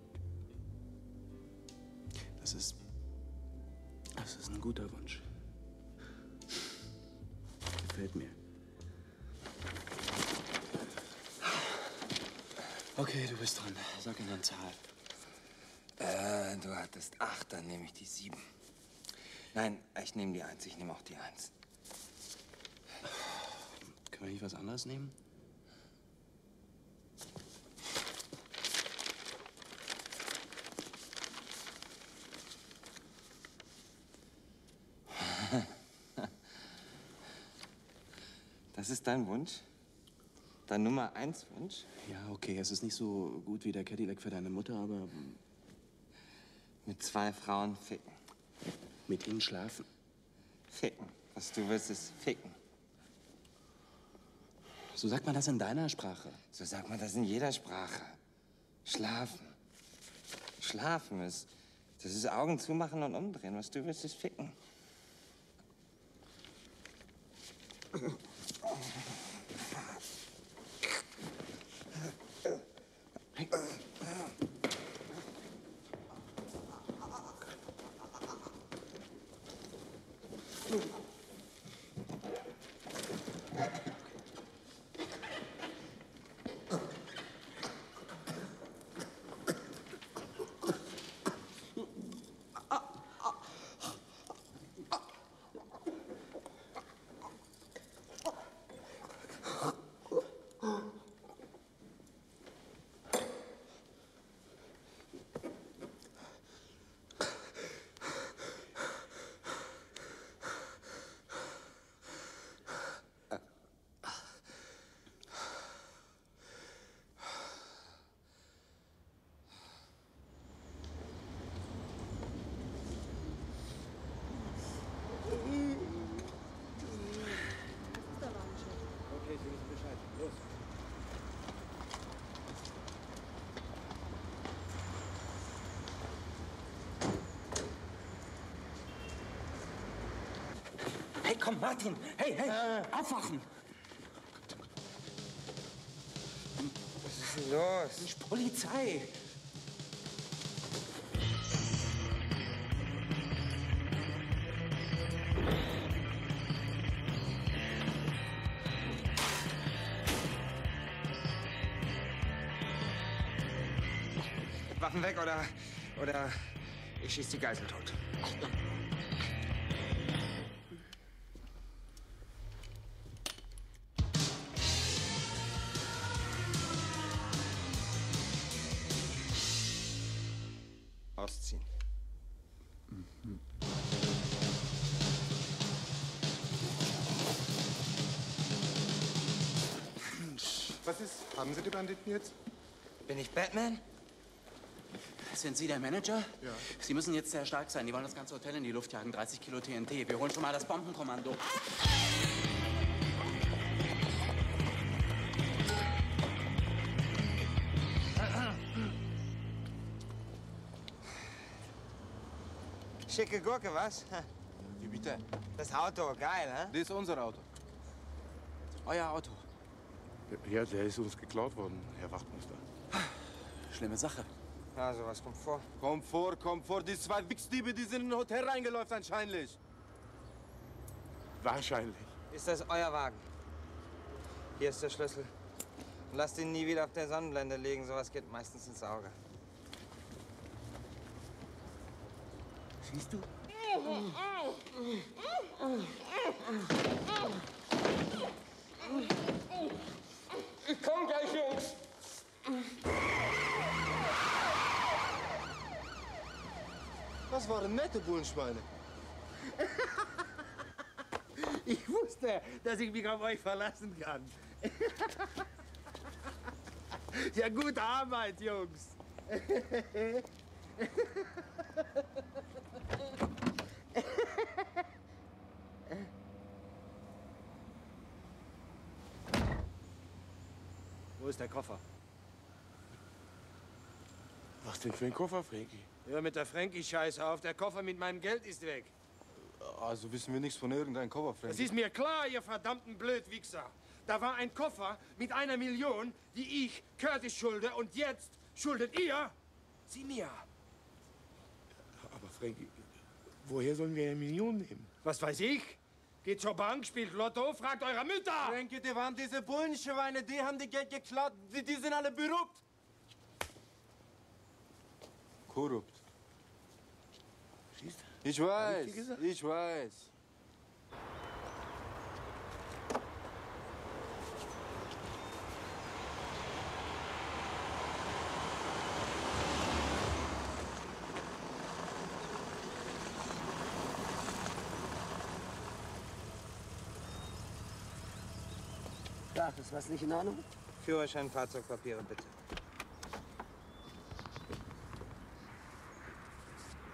Das ist ein guter Wunsch. Gefällt mir. Okay, du bist dran. Sag ihm eine Zahl. Du hattest 8, dann nehme ich die 7. Nein, ich nehme die 1, ich nehme auch die 1. Können wir nicht was anderes nehmen? Das ist dein Wunsch? Dein Nummer 1 Wunsch? Ja, okay, es ist nicht so gut wie der Cadillac für deine Mutter, aber... Mit 2 Frauen ficken. Mit ihnen schlafen? Ficken. Was du willst, ist ficken. So sagt man das in deiner Sprache? So sagt man das in jeder Sprache. Schlafen. Schlafen ist. Das ist Augen zumachen und umdrehen. Was du willst, ist ficken. Hey, komm, Martin! Hey, hey! Aufwachen! Was ist denn los? Das ist Polizei! Waffen weg, oder ich schieß die Geisel tot. Haben Sie die Banditen jetzt? Bin ich Batman? Sind Sie der Manager? Ja. Sie müssen jetzt sehr stark sein. Die wollen das ganze Hotel in die Luft jagen. 30 Kilo TNT. Wir holen schon mal das Bombenkommando. Schicke Gurke, was? Wie bitte? Das Auto, geil, ne? Das ist unser Auto. Euer Auto? Ja, der ist uns geklaut worden, Herr Wachtmeister. Schlimme Sache. Ja, sowas kommt vor. Kommt vor, kommt vor. Die zwei Wichsdiebe, die sind in ein Hotel reingeläuft, anscheinlich. Wahrscheinlich. Ist das euer Wagen? Hier ist der Schlüssel. Und lasst ihn nie wieder auf der Sonnenblende liegen. Sowas geht meistens ins Auge. Siehst du? Ich komm gleich, Jungs! Das waren nette Bullenschweine. Ich wusste, dass ich mich auf euch verlassen kann. Ja, gute Arbeit, Jungs. Wo ist der Koffer? Was denn für ein Koffer, Frankie? Hör mit der Frankie-Scheiß auf. Der Koffer mit meinem Geld ist weg. Also wissen wir nichts von irgendeinem Koffer, Frankie. Es ist mir klar, ihr verdammten Blödwichser. Da war ein Koffer mit 1 Million, die ich Curtis schulde. Und jetzt schuldet ihr sie mir. Aber Frankie, woher sollen wir 1 Million nehmen? Was weiß ich? Geht zur Bank, spielt Lotto, fragt eure Mütter! Denke, die waren diese Bullenschweine, die haben die Geld geklaut, die sind alle berühmt. Korrupt. Ich weiß, ich weiß. Ach, ist was nicht in Ordnung? Führerschein, Fahrzeugpapiere, bitte.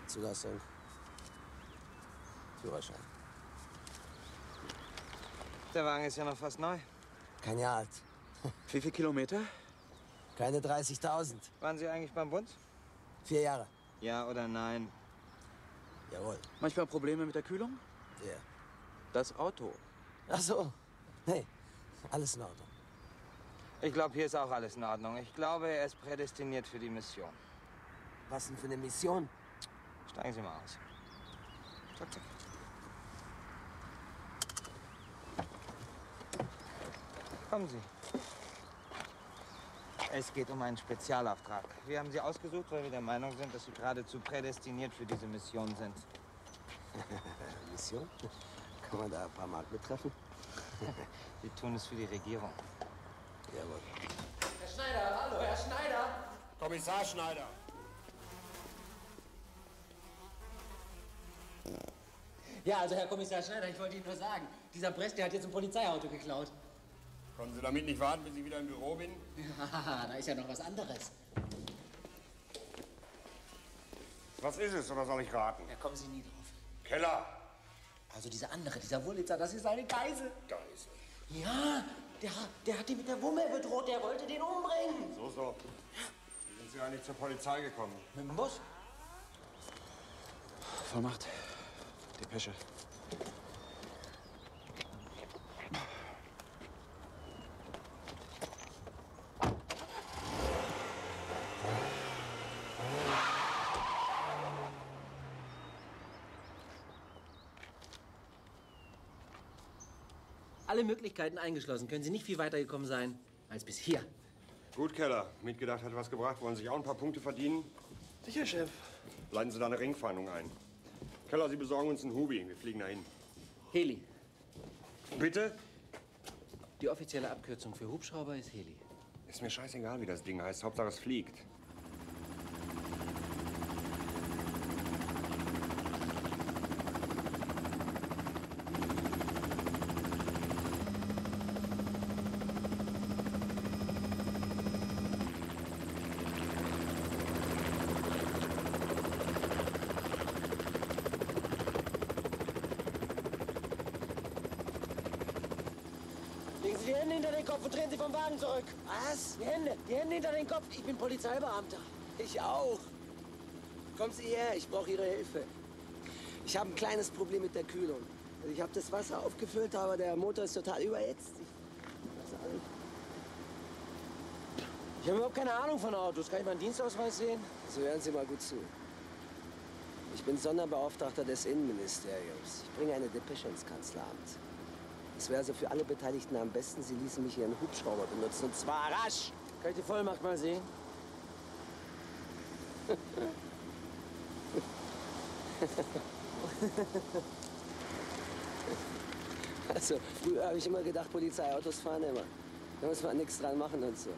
Zulassung. Führerschein. Der Wagen ist ja noch fast neu. Kein Jahr alt. Wie viele Kilometer? Keine 30.000. Waren Sie eigentlich beim Bund? 4 Jahre. Ja oder nein? Jawohl. Manchmal Probleme mit der Kühlung? Ja. Das Auto. Ach so. Nee, alles in Ordnung. Ich glaube, hier ist auch alles in Ordnung. Ich glaube, er ist prädestiniert für die Mission. Was denn für eine Mission? Steigen Sie mal aus. Zack, zack. Kommen Sie. Es geht um einen Spezialauftrag. Wir haben Sie ausgesucht, weil wir der Meinung sind, dass Sie geradezu prädestiniert für diese Mission sind. Mission? Kann man da ein paar Mark mittreffen? Sie tun es für die Regierung. Jawohl. Herr Schneider, hallo, Herr Schneider! Kommissar Schneider! Ja, also Herr Kommissar Schneider, ich wollte Ihnen nur sagen, dieser Brest, der hat jetzt ein Polizeiauto geklaut. Können Sie damit nicht warten, bis ich wieder im Büro bin? Ja, da ist ja noch was anderes. Was ist es, oder soll ich raten? Da kommen Sie nie drauf. Keller! Also dieser andere, dieser Wurlitzer, das ist eine Geisel. Geisel? Ja, der hat die mit der Wumme bedroht, der wollte den umbringen. So, so. Wie sind Sie eigentlich zur Polizei gekommen? Mit dem Bus? Vollmacht. Depesche. Alle Möglichkeiten eingeschlossen. Können Sie nicht viel weiter gekommen sein als bis hier. Gut, Keller. Mitgedacht hat was gebracht. Wollen Sie sich auch ein paar Punkte verdienen? Sicher, Chef. Leiten Sie da eine Ringfahndung ein. Keller, Sie besorgen uns einen Hubi. Wir fliegen dahin. Heli. Bitte? Die offizielle Abkürzung für Hubschrauber ist Heli. Ist mir scheißegal, wie das Ding heißt. Hauptsache, es fliegt. Zurück. Was? Die Hände hinter den Kopf. Ich bin Polizeibeamter. Ich auch. Kommen Sie her, ich brauche Ihre Hilfe. Ich habe ein kleines Problem mit der Kühlung. Also ich habe das Wasser aufgefüllt, aber der Motor ist total überhitzt. Ich habe überhaupt keine Ahnung von Autos. Kann ich meinen Dienstausweis sehen? Also hören Sie mal gut zu. Ich bin Sonderbeauftragter des Innenministeriums. Ich bringe eine Depesche ins Kanzleramt. Es wäre also für alle Beteiligten am besten, Sie ließen mich Ihren Hubschrauber benutzen, und zwar rasch. Kann ich die Vollmacht mal sehen? Also, früher habe ich immer gedacht, Polizeiautos fahren immer. Da muss man nichts dran machen und so.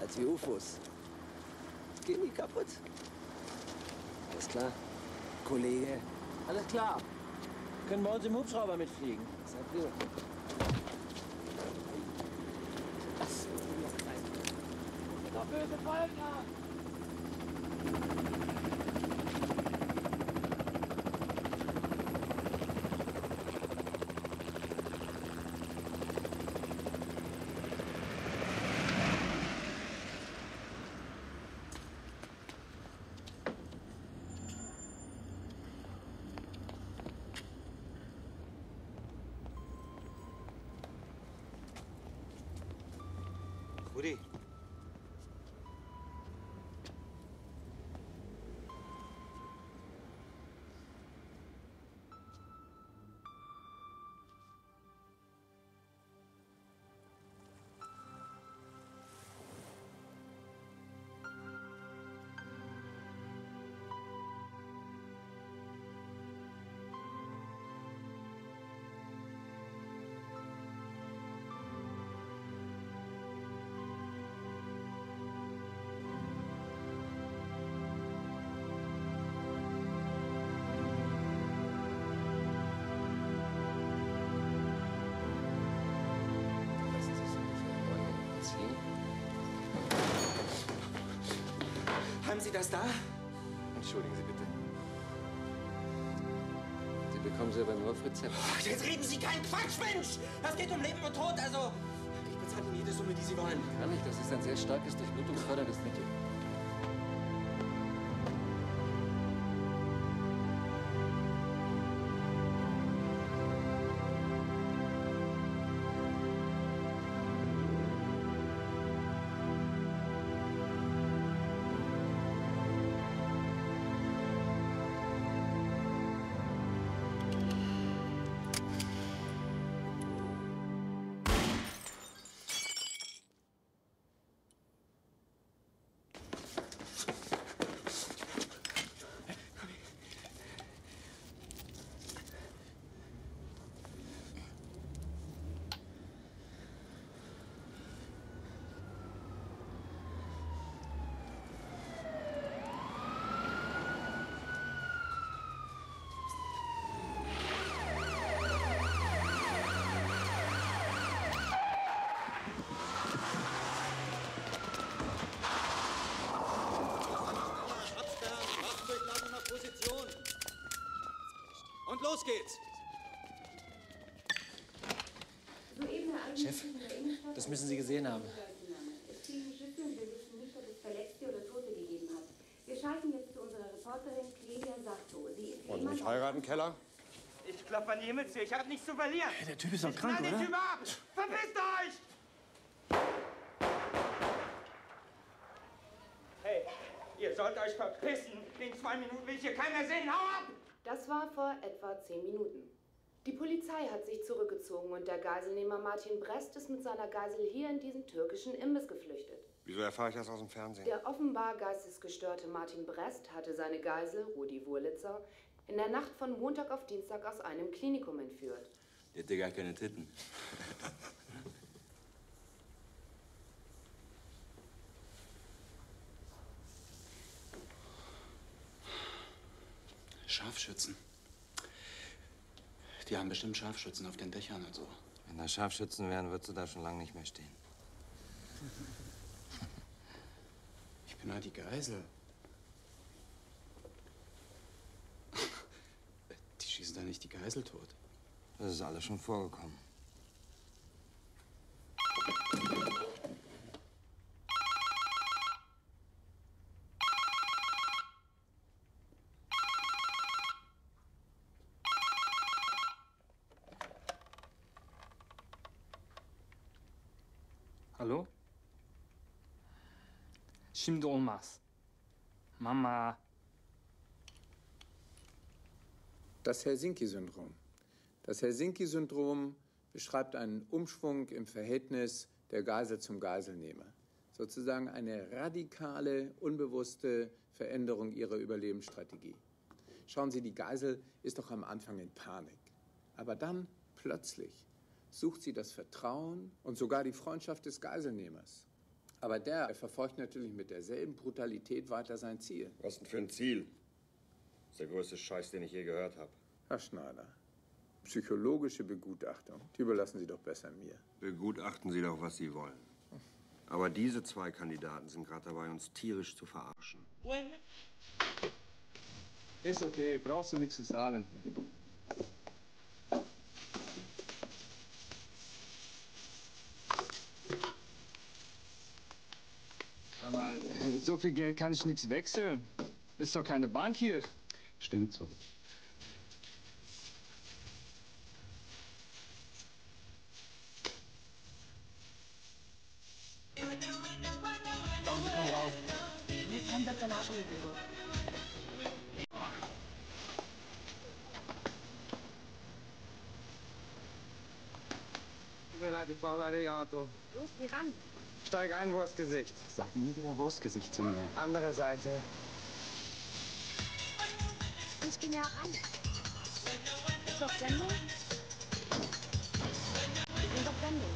Als wie UFOs. Gehen die kaputt? Alles klar, Kollege? Alles klar. Können wir uns im Hubschrauber mitfliegen? Das ist ja prima. Der böse Volker! Rudi. Haben Sie das da? Entschuldigen Sie bitte. Sie bekommen sie aber nur auf Rezept. Oh, jetzt reden Sie keinen Quatsch, Mensch! Das geht um Leben und Tod, also... Ich bezahle Ihnen jede Summe, die Sie wollen. Kann ich, das ist ein sehr starkes, durchblutungsförderndes Mittel. Los geht's! Chef, das müssen Sie gesehen haben. Es fliegen Schüsse und wir wissen nicht, ob es Verletzte oder Tote gegeben hat. Wir schalten jetzt zu unserer Reporterin Lilian Sato. Sie ist wollen Sie mich heiraten, Keller? Ich klapp an die Himmelstür, ich hab nichts zu verlieren. Hey, der Typ ist doch krank, oder? Ich knall den Typ ab! Verpisst euch! Hey, ihr sollt euch verpissen. In 2 Minuten will ich hier keiner sehen. Hau ab! Das war vor etwa 10 Minuten. Die Polizei hat sich zurückgezogen und der Geiselnehmer Martin Brest ist mit seiner Geisel hier in diesen türkischen Imbiss geflüchtet. Wieso erfahre ich das aus dem Fernsehen? Der offenbar geistesgestörte Martin Brest hatte seine Geisel, Rudi Wurlitzer, in der Nacht von Montag auf Dienstag aus einem Klinikum entführt. Der hätte gar keine Titten. Scharfschützen. Die haben bestimmt Scharfschützen auf den Dächern und so. Wenn da Scharfschützen wären, würdest du da schon lange nicht mehr stehen. Ich bin halt die Geisel. Die schießen da nicht die Geisel tot. Das ist alles schon vorgekommen. Hallo? Şimdi olmaz. Mama. Das Helsinki-Syndrom. Das Helsinki-Syndrom beschreibt einen Umschwung im Verhältnis der Geisel zum Geiselnehmer. Sozusagen eine radikale, unbewusste Veränderung ihrer Überlebensstrategie. Schauen Sie, die Geisel ist doch am Anfang in Panik. Aber dann plötzlich sucht sie das Vertrauen und sogar die Freundschaft des Geiselnehmers. Aber der verfolgt natürlich mit derselben Brutalität weiter sein Ziel. Was denn für ein Ziel? Das ist der größte Scheiß, den ich je gehört habe. Herr Schneider, psychologische Begutachtung, die überlassen Sie doch besser mir. Begutachten Sie doch, was Sie wollen. Aber diese 2 Kandidaten sind gerade dabei, uns tierisch zu verarschen. Ist okay, brauchst du nichts zu sagen. Aber so viel Geld kann ich nichts wechseln. Ist doch keine Bank hier. Stimmt so. Tut mir leid, ich brauche eine Auto. Los, geh ran. Steig ein, Wurstgesicht. Sag nie wieder Wurstgesicht zu mir. Andere Seite. Ich bin ja ran. Ist doch Sendung? Ich bin doch Sendung.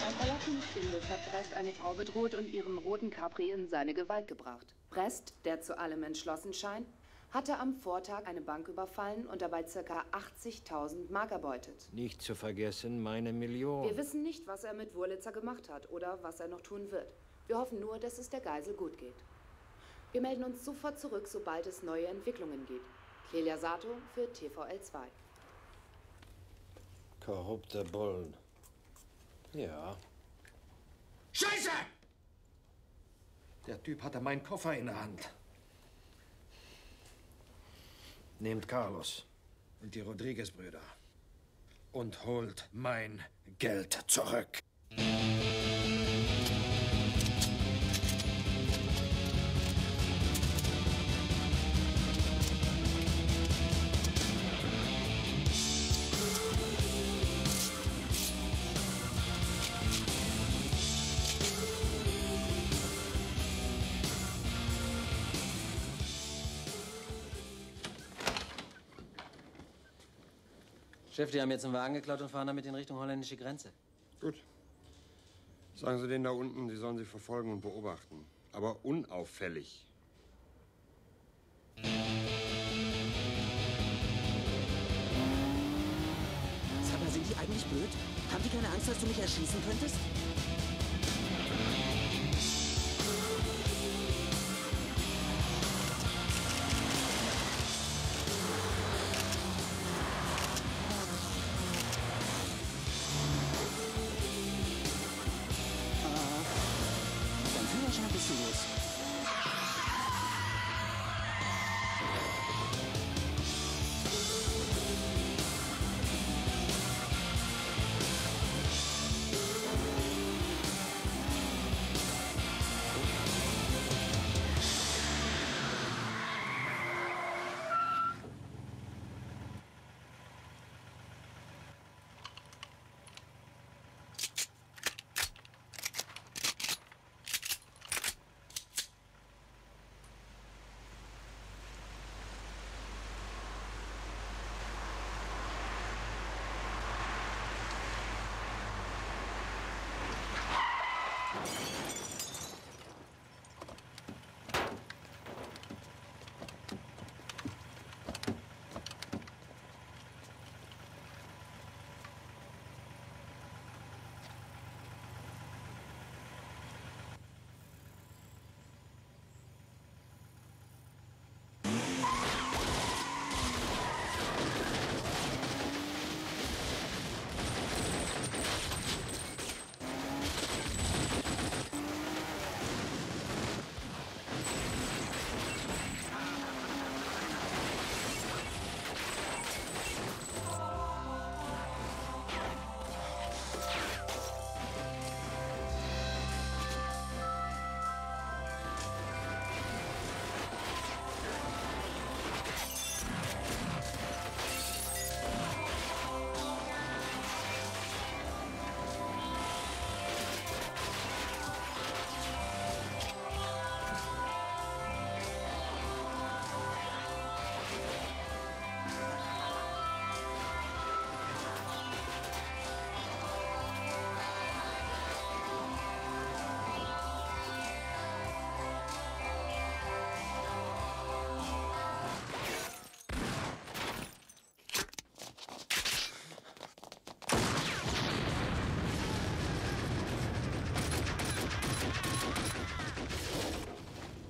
Beim Verlassen des Kindes hat Brest eine Frau bedroht und ihren roten Capri in seine Gewalt gebracht. Brest, der zu allem entschlossen scheint, hatte am Vortag eine Bank überfallen und dabei ca. 80.000 Mark erbeutet. Nicht zu vergessen, meine Million. Wir wissen nicht, was er mit Wurlitzer gemacht hat oder was er noch tun wird. Wir hoffen nur, dass es der Geisel gut geht. Wir melden uns sofort zurück, sobald es neue Entwicklungen gibt. Lilian Sato für TVL 2. Korrupte Bullen. Ja. Scheiße! Der Typ hatte meinen Koffer in der Hand. Nehmt Carlos und die Rodriguez-Brüder und holt mein Geld zurück. Chef, die haben jetzt einen Wagen geklaut und fahren damit in Richtung holländische Grenze. Gut. Sagen Sie denen da unten, sie sollen sie verfolgen und beobachten. Aber unauffällig. Sag mal, sind die eigentlich blöd? Haben die keine Angst, dass du mich erschießen könntest? kostenlos.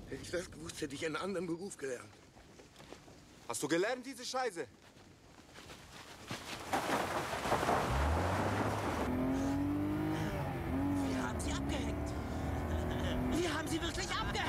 Wenn ich das gewusst hätte, ich einen anderen Beruf gelernt. Hast du gelernt, diese Scheiße? Wir haben sie abgehängt. Wir haben sie wirklich abgehängt.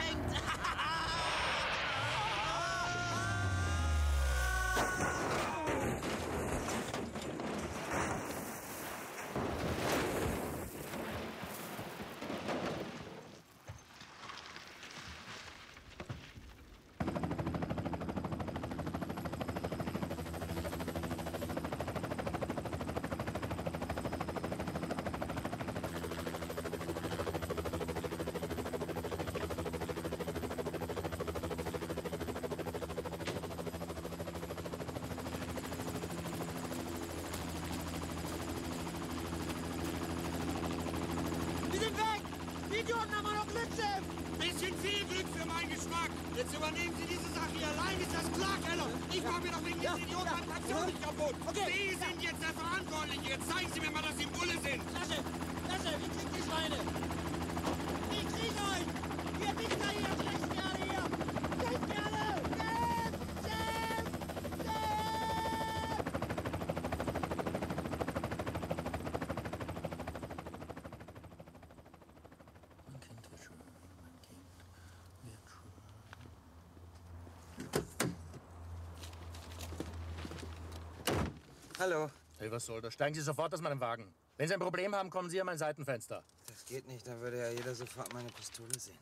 Hallo. Hey, was soll das? Steigen Sie sofort aus meinem Wagen. Wenn Sie ein Problem haben, kommen Sie an mein Seitenfenster. Das geht nicht, dann würde ja jeder sofort meine Pistole sehen.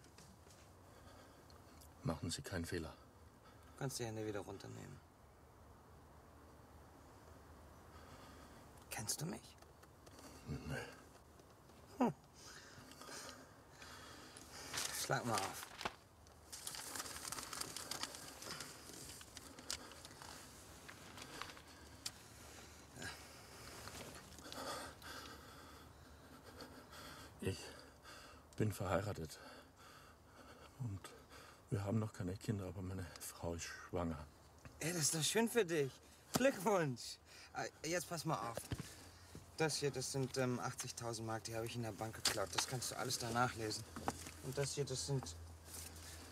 Machen Sie keinen Fehler. Du kannst die Hände wieder runternehmen. Kennst du mich? Nee. Hm. Schlag mal auf. Ich bin verheiratet und wir haben noch keine Kinder, aber meine Frau ist schwanger. Ey, das ist doch schön für dich. Glückwunsch. Jetzt pass mal auf. Das hier, das sind 80.000 Mark, die habe ich in der Bank geklaut. Das kannst du alles da nachlesen. Und das hier, das sind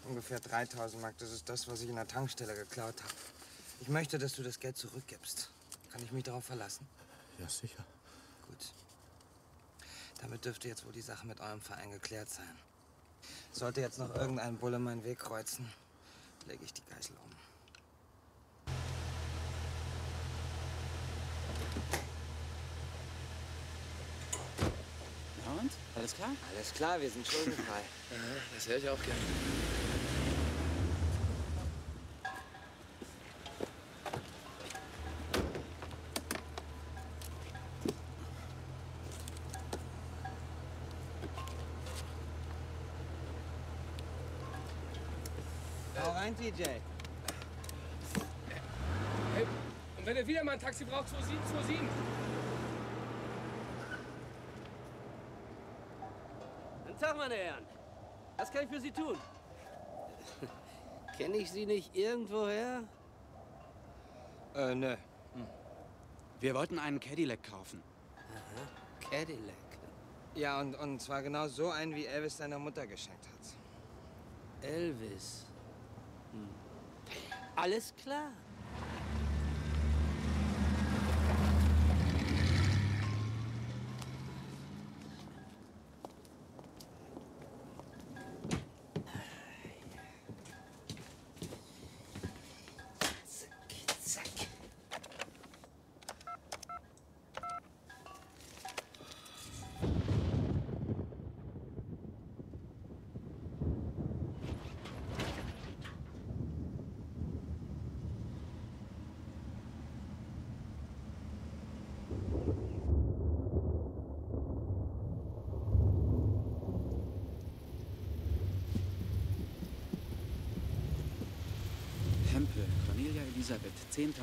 ungefähr 3.000 Mark. Das ist das, was ich in der Tankstelle geklaut habe. Ich möchte, dass du das Geld zurückgibst. Kann ich mich darauf verlassen? Ja, sicher. Gut. Damit dürfte jetzt wohl die Sache mit eurem Verein geklärt sein. Sollte jetzt noch irgendein Bulle meinen Weg kreuzen, lege ich die Geißel um. Na und? Alles klar? Alles klar, wir sind schuldenfrei. Ja, das höre ich auch gerne. DJ. Hey, und wenn ihr wieder mal ein Taxi braucht, 2727. Guten Tag, meine Herren. Was kann ich für Sie tun? Kenne ich Sie nicht irgendwoher? Nö. Hm. Wir wollten einen Cadillac kaufen. Aha, Cadillac. Ja, und zwar genau so einen, wie Elvis seiner Mutter geschenkt hat. Elvis? Alles klar. Zack, zack. Elisabeth, 10.000.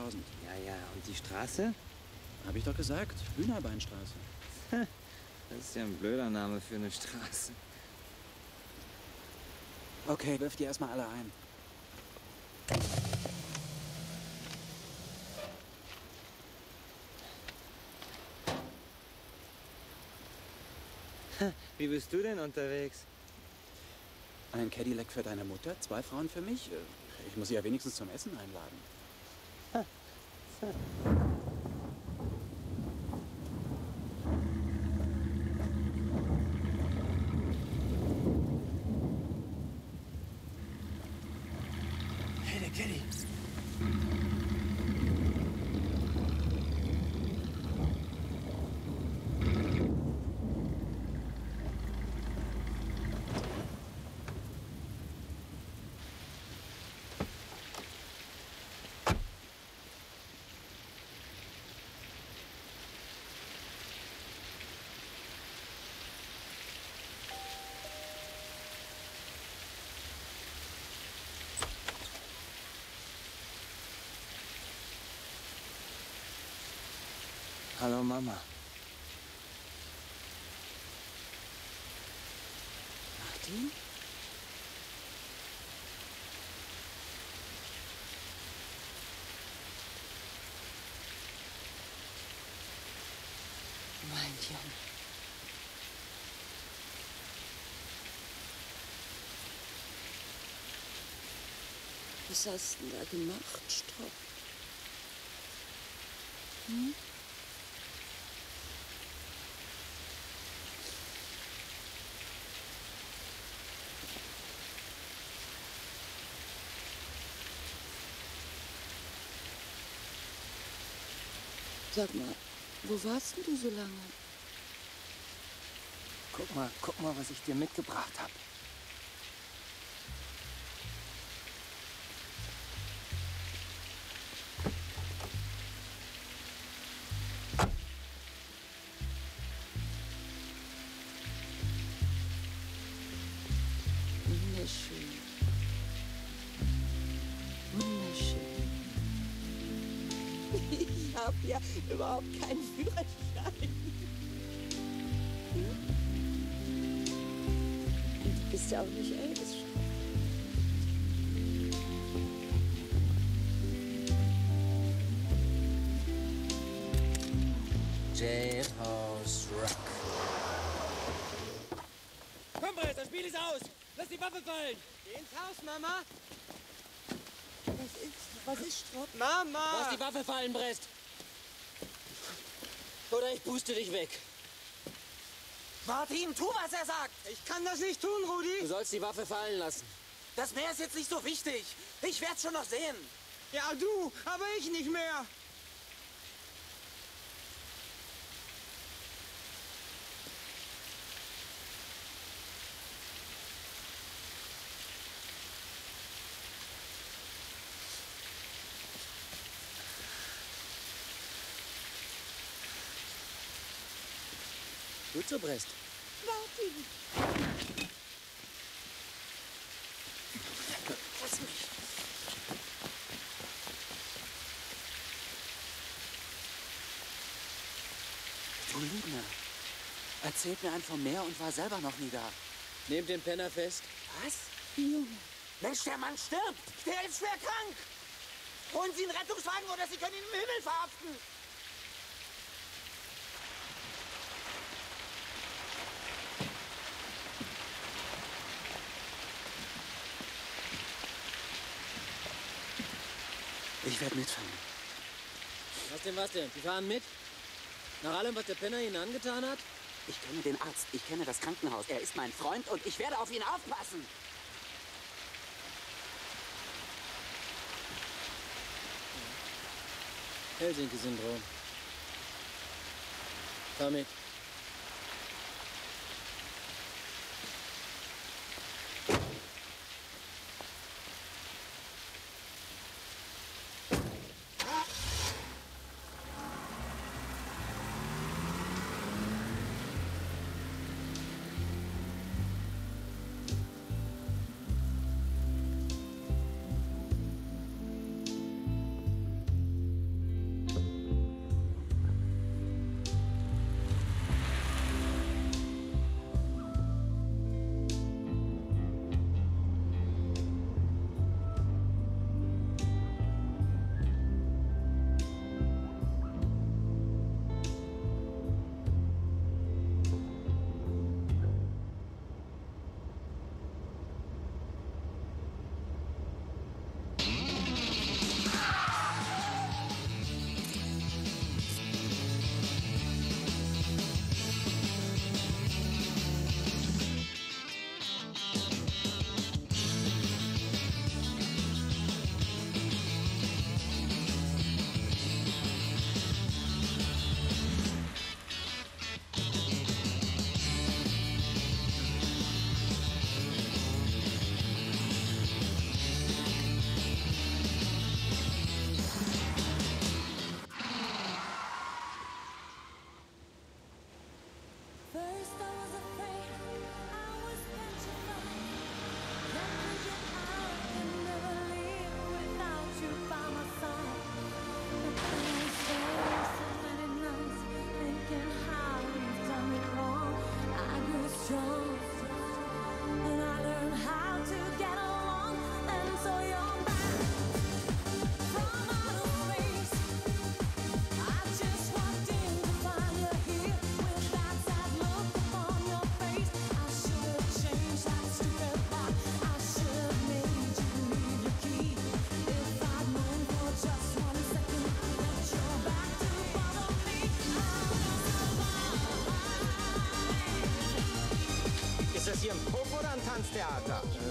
Ja, ja. Und die Straße? Habe ich doch gesagt. Hühnerbeinstraße. Das ist ja ein blöder Name für eine Straße. Okay, wirf die erstmal alle ein. Wie bist du denn unterwegs? Ein Cadillac für deine Mutter, 2 Frauen für mich. Ich muss sie ja wenigstens zum Essen einladen. Hey, der Caddy. Hallo, Mama. Martin? Mein Junge. Was hast du denn da gemacht, Stopp? Hm? Sag mal, wo warst denn du so lange? Guck mal, was ich dir mitgebracht habe. Ja, überhaupt keinen Führerschein. Und du bist ja auch nicht Elvis. Jailhouse Rock. Komm, Brett, das Spiel ist aus. Lass die Waffe fallen. Geh ins Haus, Mama. Was ist Stropp? Mama! Lass die Waffe fallen, Brest. Oder ich puste dich weg. Martin, tu, was er sagt! Ich kann das nicht tun, Rudi! Du sollst die Waffe fallen lassen. Das Meer ist jetzt nicht so wichtig. Ich werd's schon noch sehen. Ja, du, aber ich nicht mehr. Gut so, Brest. Martin! Lass mich. Du Lügner. Erzählt mir einen vom Meer und war selber noch nie da. Nehmt den Penner fest. Was? Junge. Mensch, der Mann stirbt! Der ist schwer krank! Holen Sie einen Rettungswagen oder Sie können ihn im Himmel verhaften! Ich werde mitfahren. Was denn? Sie fahren mit? Nach allem, was der Penner Ihnen angetan hat? Ich kenne den Arzt, ich kenne das Krankenhaus. Er ist mein Freund und ich werde auf ihn aufpassen. Helsinki-Syndrom. Fahr mit.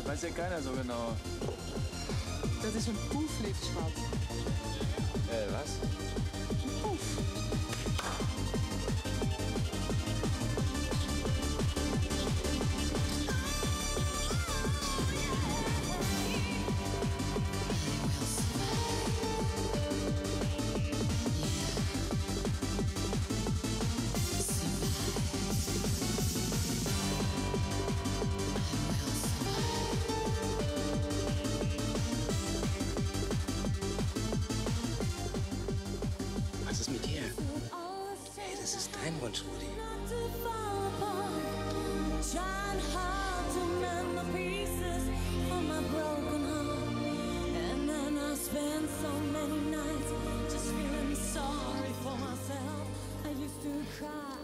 Weiß ja keiner so genau. Das ist ein Puff-Lichtschraub. Was? Ein Puff.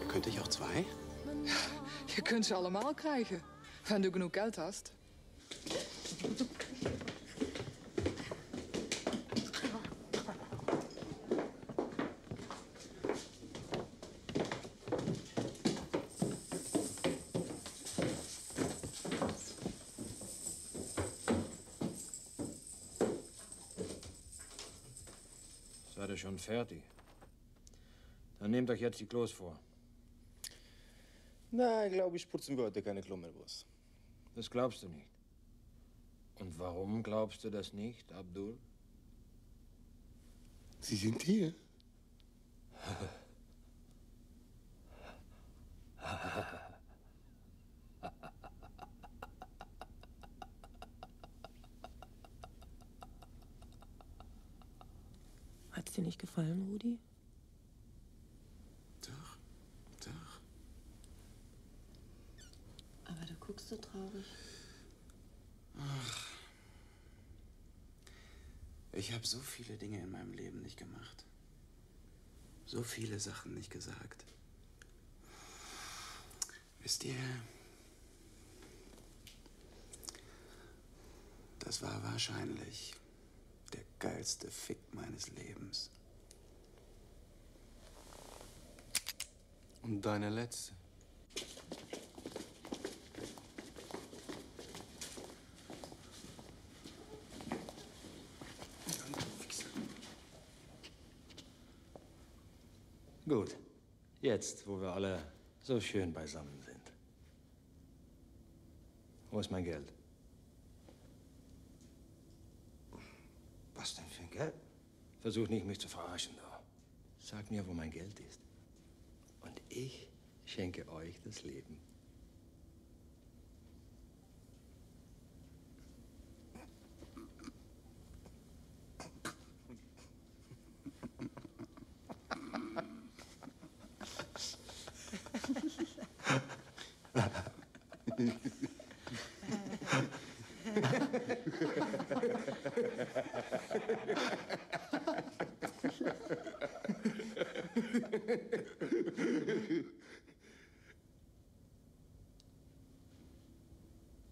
Könnte ich auch zwei? Je kunt ze allemaal krijgen, wenn du genug Geld hast. gerade schon fertig. Dann nehmt euch jetzt die Klos vor. Na, glaube ich, putzen wir heute keine Klo mehr, Boss. Das glaubst du nicht. Und warum glaubst du das nicht, Abdul? Sie sind hier. Hat's dir nicht gefallen, Rudi? Doch, doch. Aber du guckst so traurig. Ach. Ich habe so viele Dinge in meinem Leben nicht gemacht. So viele Sachen nicht gesagt. Wisst ihr, das war wahrscheinlich der geilste Fick meines Lebens. Und deine letzte? Gut, jetzt, wo wir alle so schön beisammen sind. Wo ist mein Geld? Was denn für ein Geld? Versuch nicht, mich zu verarschen, doch. Sag mir, wo mein Geld ist. Und ich schenke euch das Leben.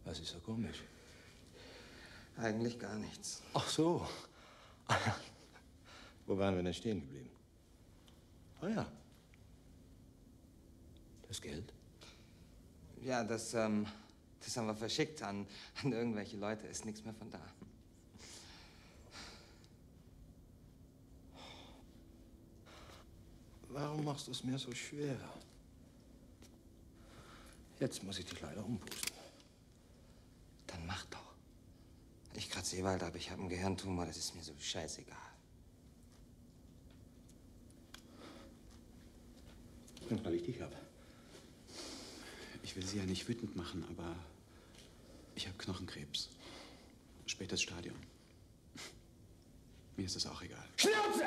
Was ist so komisch? Eigentlich gar nichts. Ach so. Wo waren wir denn stehen geblieben? Oh ja. Das Geld? Ja, das haben wir verschickt an irgendwelche Leute. Ist nichts mehr von da. Warum machst du es mir so schwer? Jetzt muss ich dich leider umpusten. Dann mach doch. Ich kratze eh bald ab, ich habe einen Gehirntumor, das ist mir so scheißegal. Und weil ich dich habe. Ich will Sie ja nicht wütend machen, aber ich habe Knochenkrebs. Spätes Stadium. Mir ist das auch egal. Schnauze!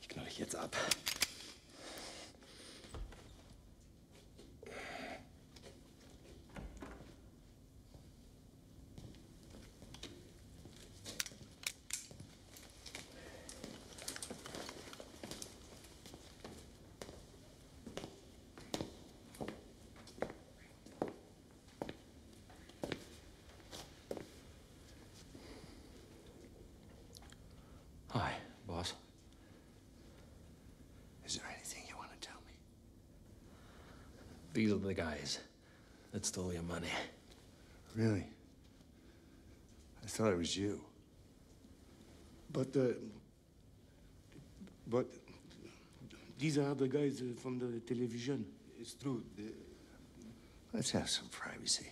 Ich knall dich jetzt ab. These are the guys that stole your money. Really? I thought it was you. But these are the guys from the television. It's true. Let's have some privacy.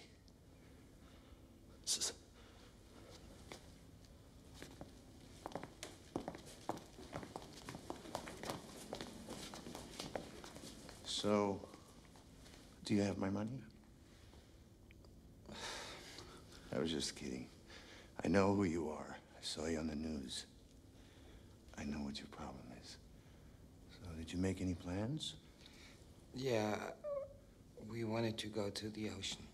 So... Do you have my money? I was just kidding. I know who you are. I saw you on the news. I know what your problem is. So, did you make any plans? Yeah, we wanted to go to the ocean.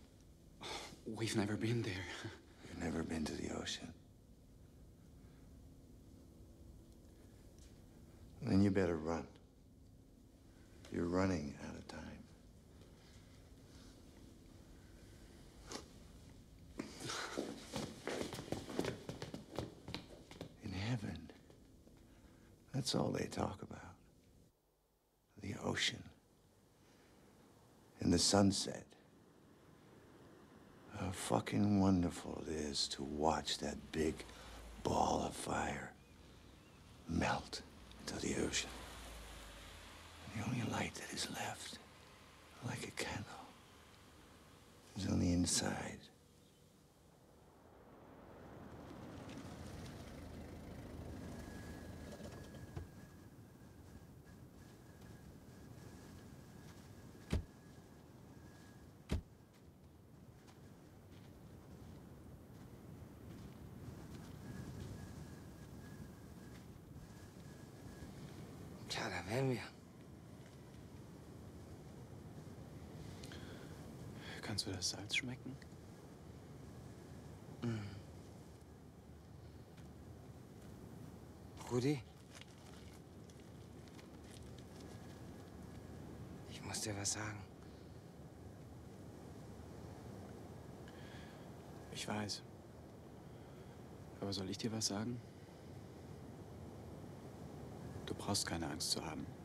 We've never been there. You've never been to the ocean? Then you better run. You're running out of time. That's all they talk about. The ocean. And the sunset. How fucking wonderful it is to watch that big ball of fire melt into the ocean. And the only light that is left, like a candle, is on the inside. Ja, da wären wir. Kannst du das Salz schmecken? Mm. Rudi? Ich muss dir was sagen. Ich weiß. Aber soll ich dir was sagen? Du brauchst keine Angst zu haben.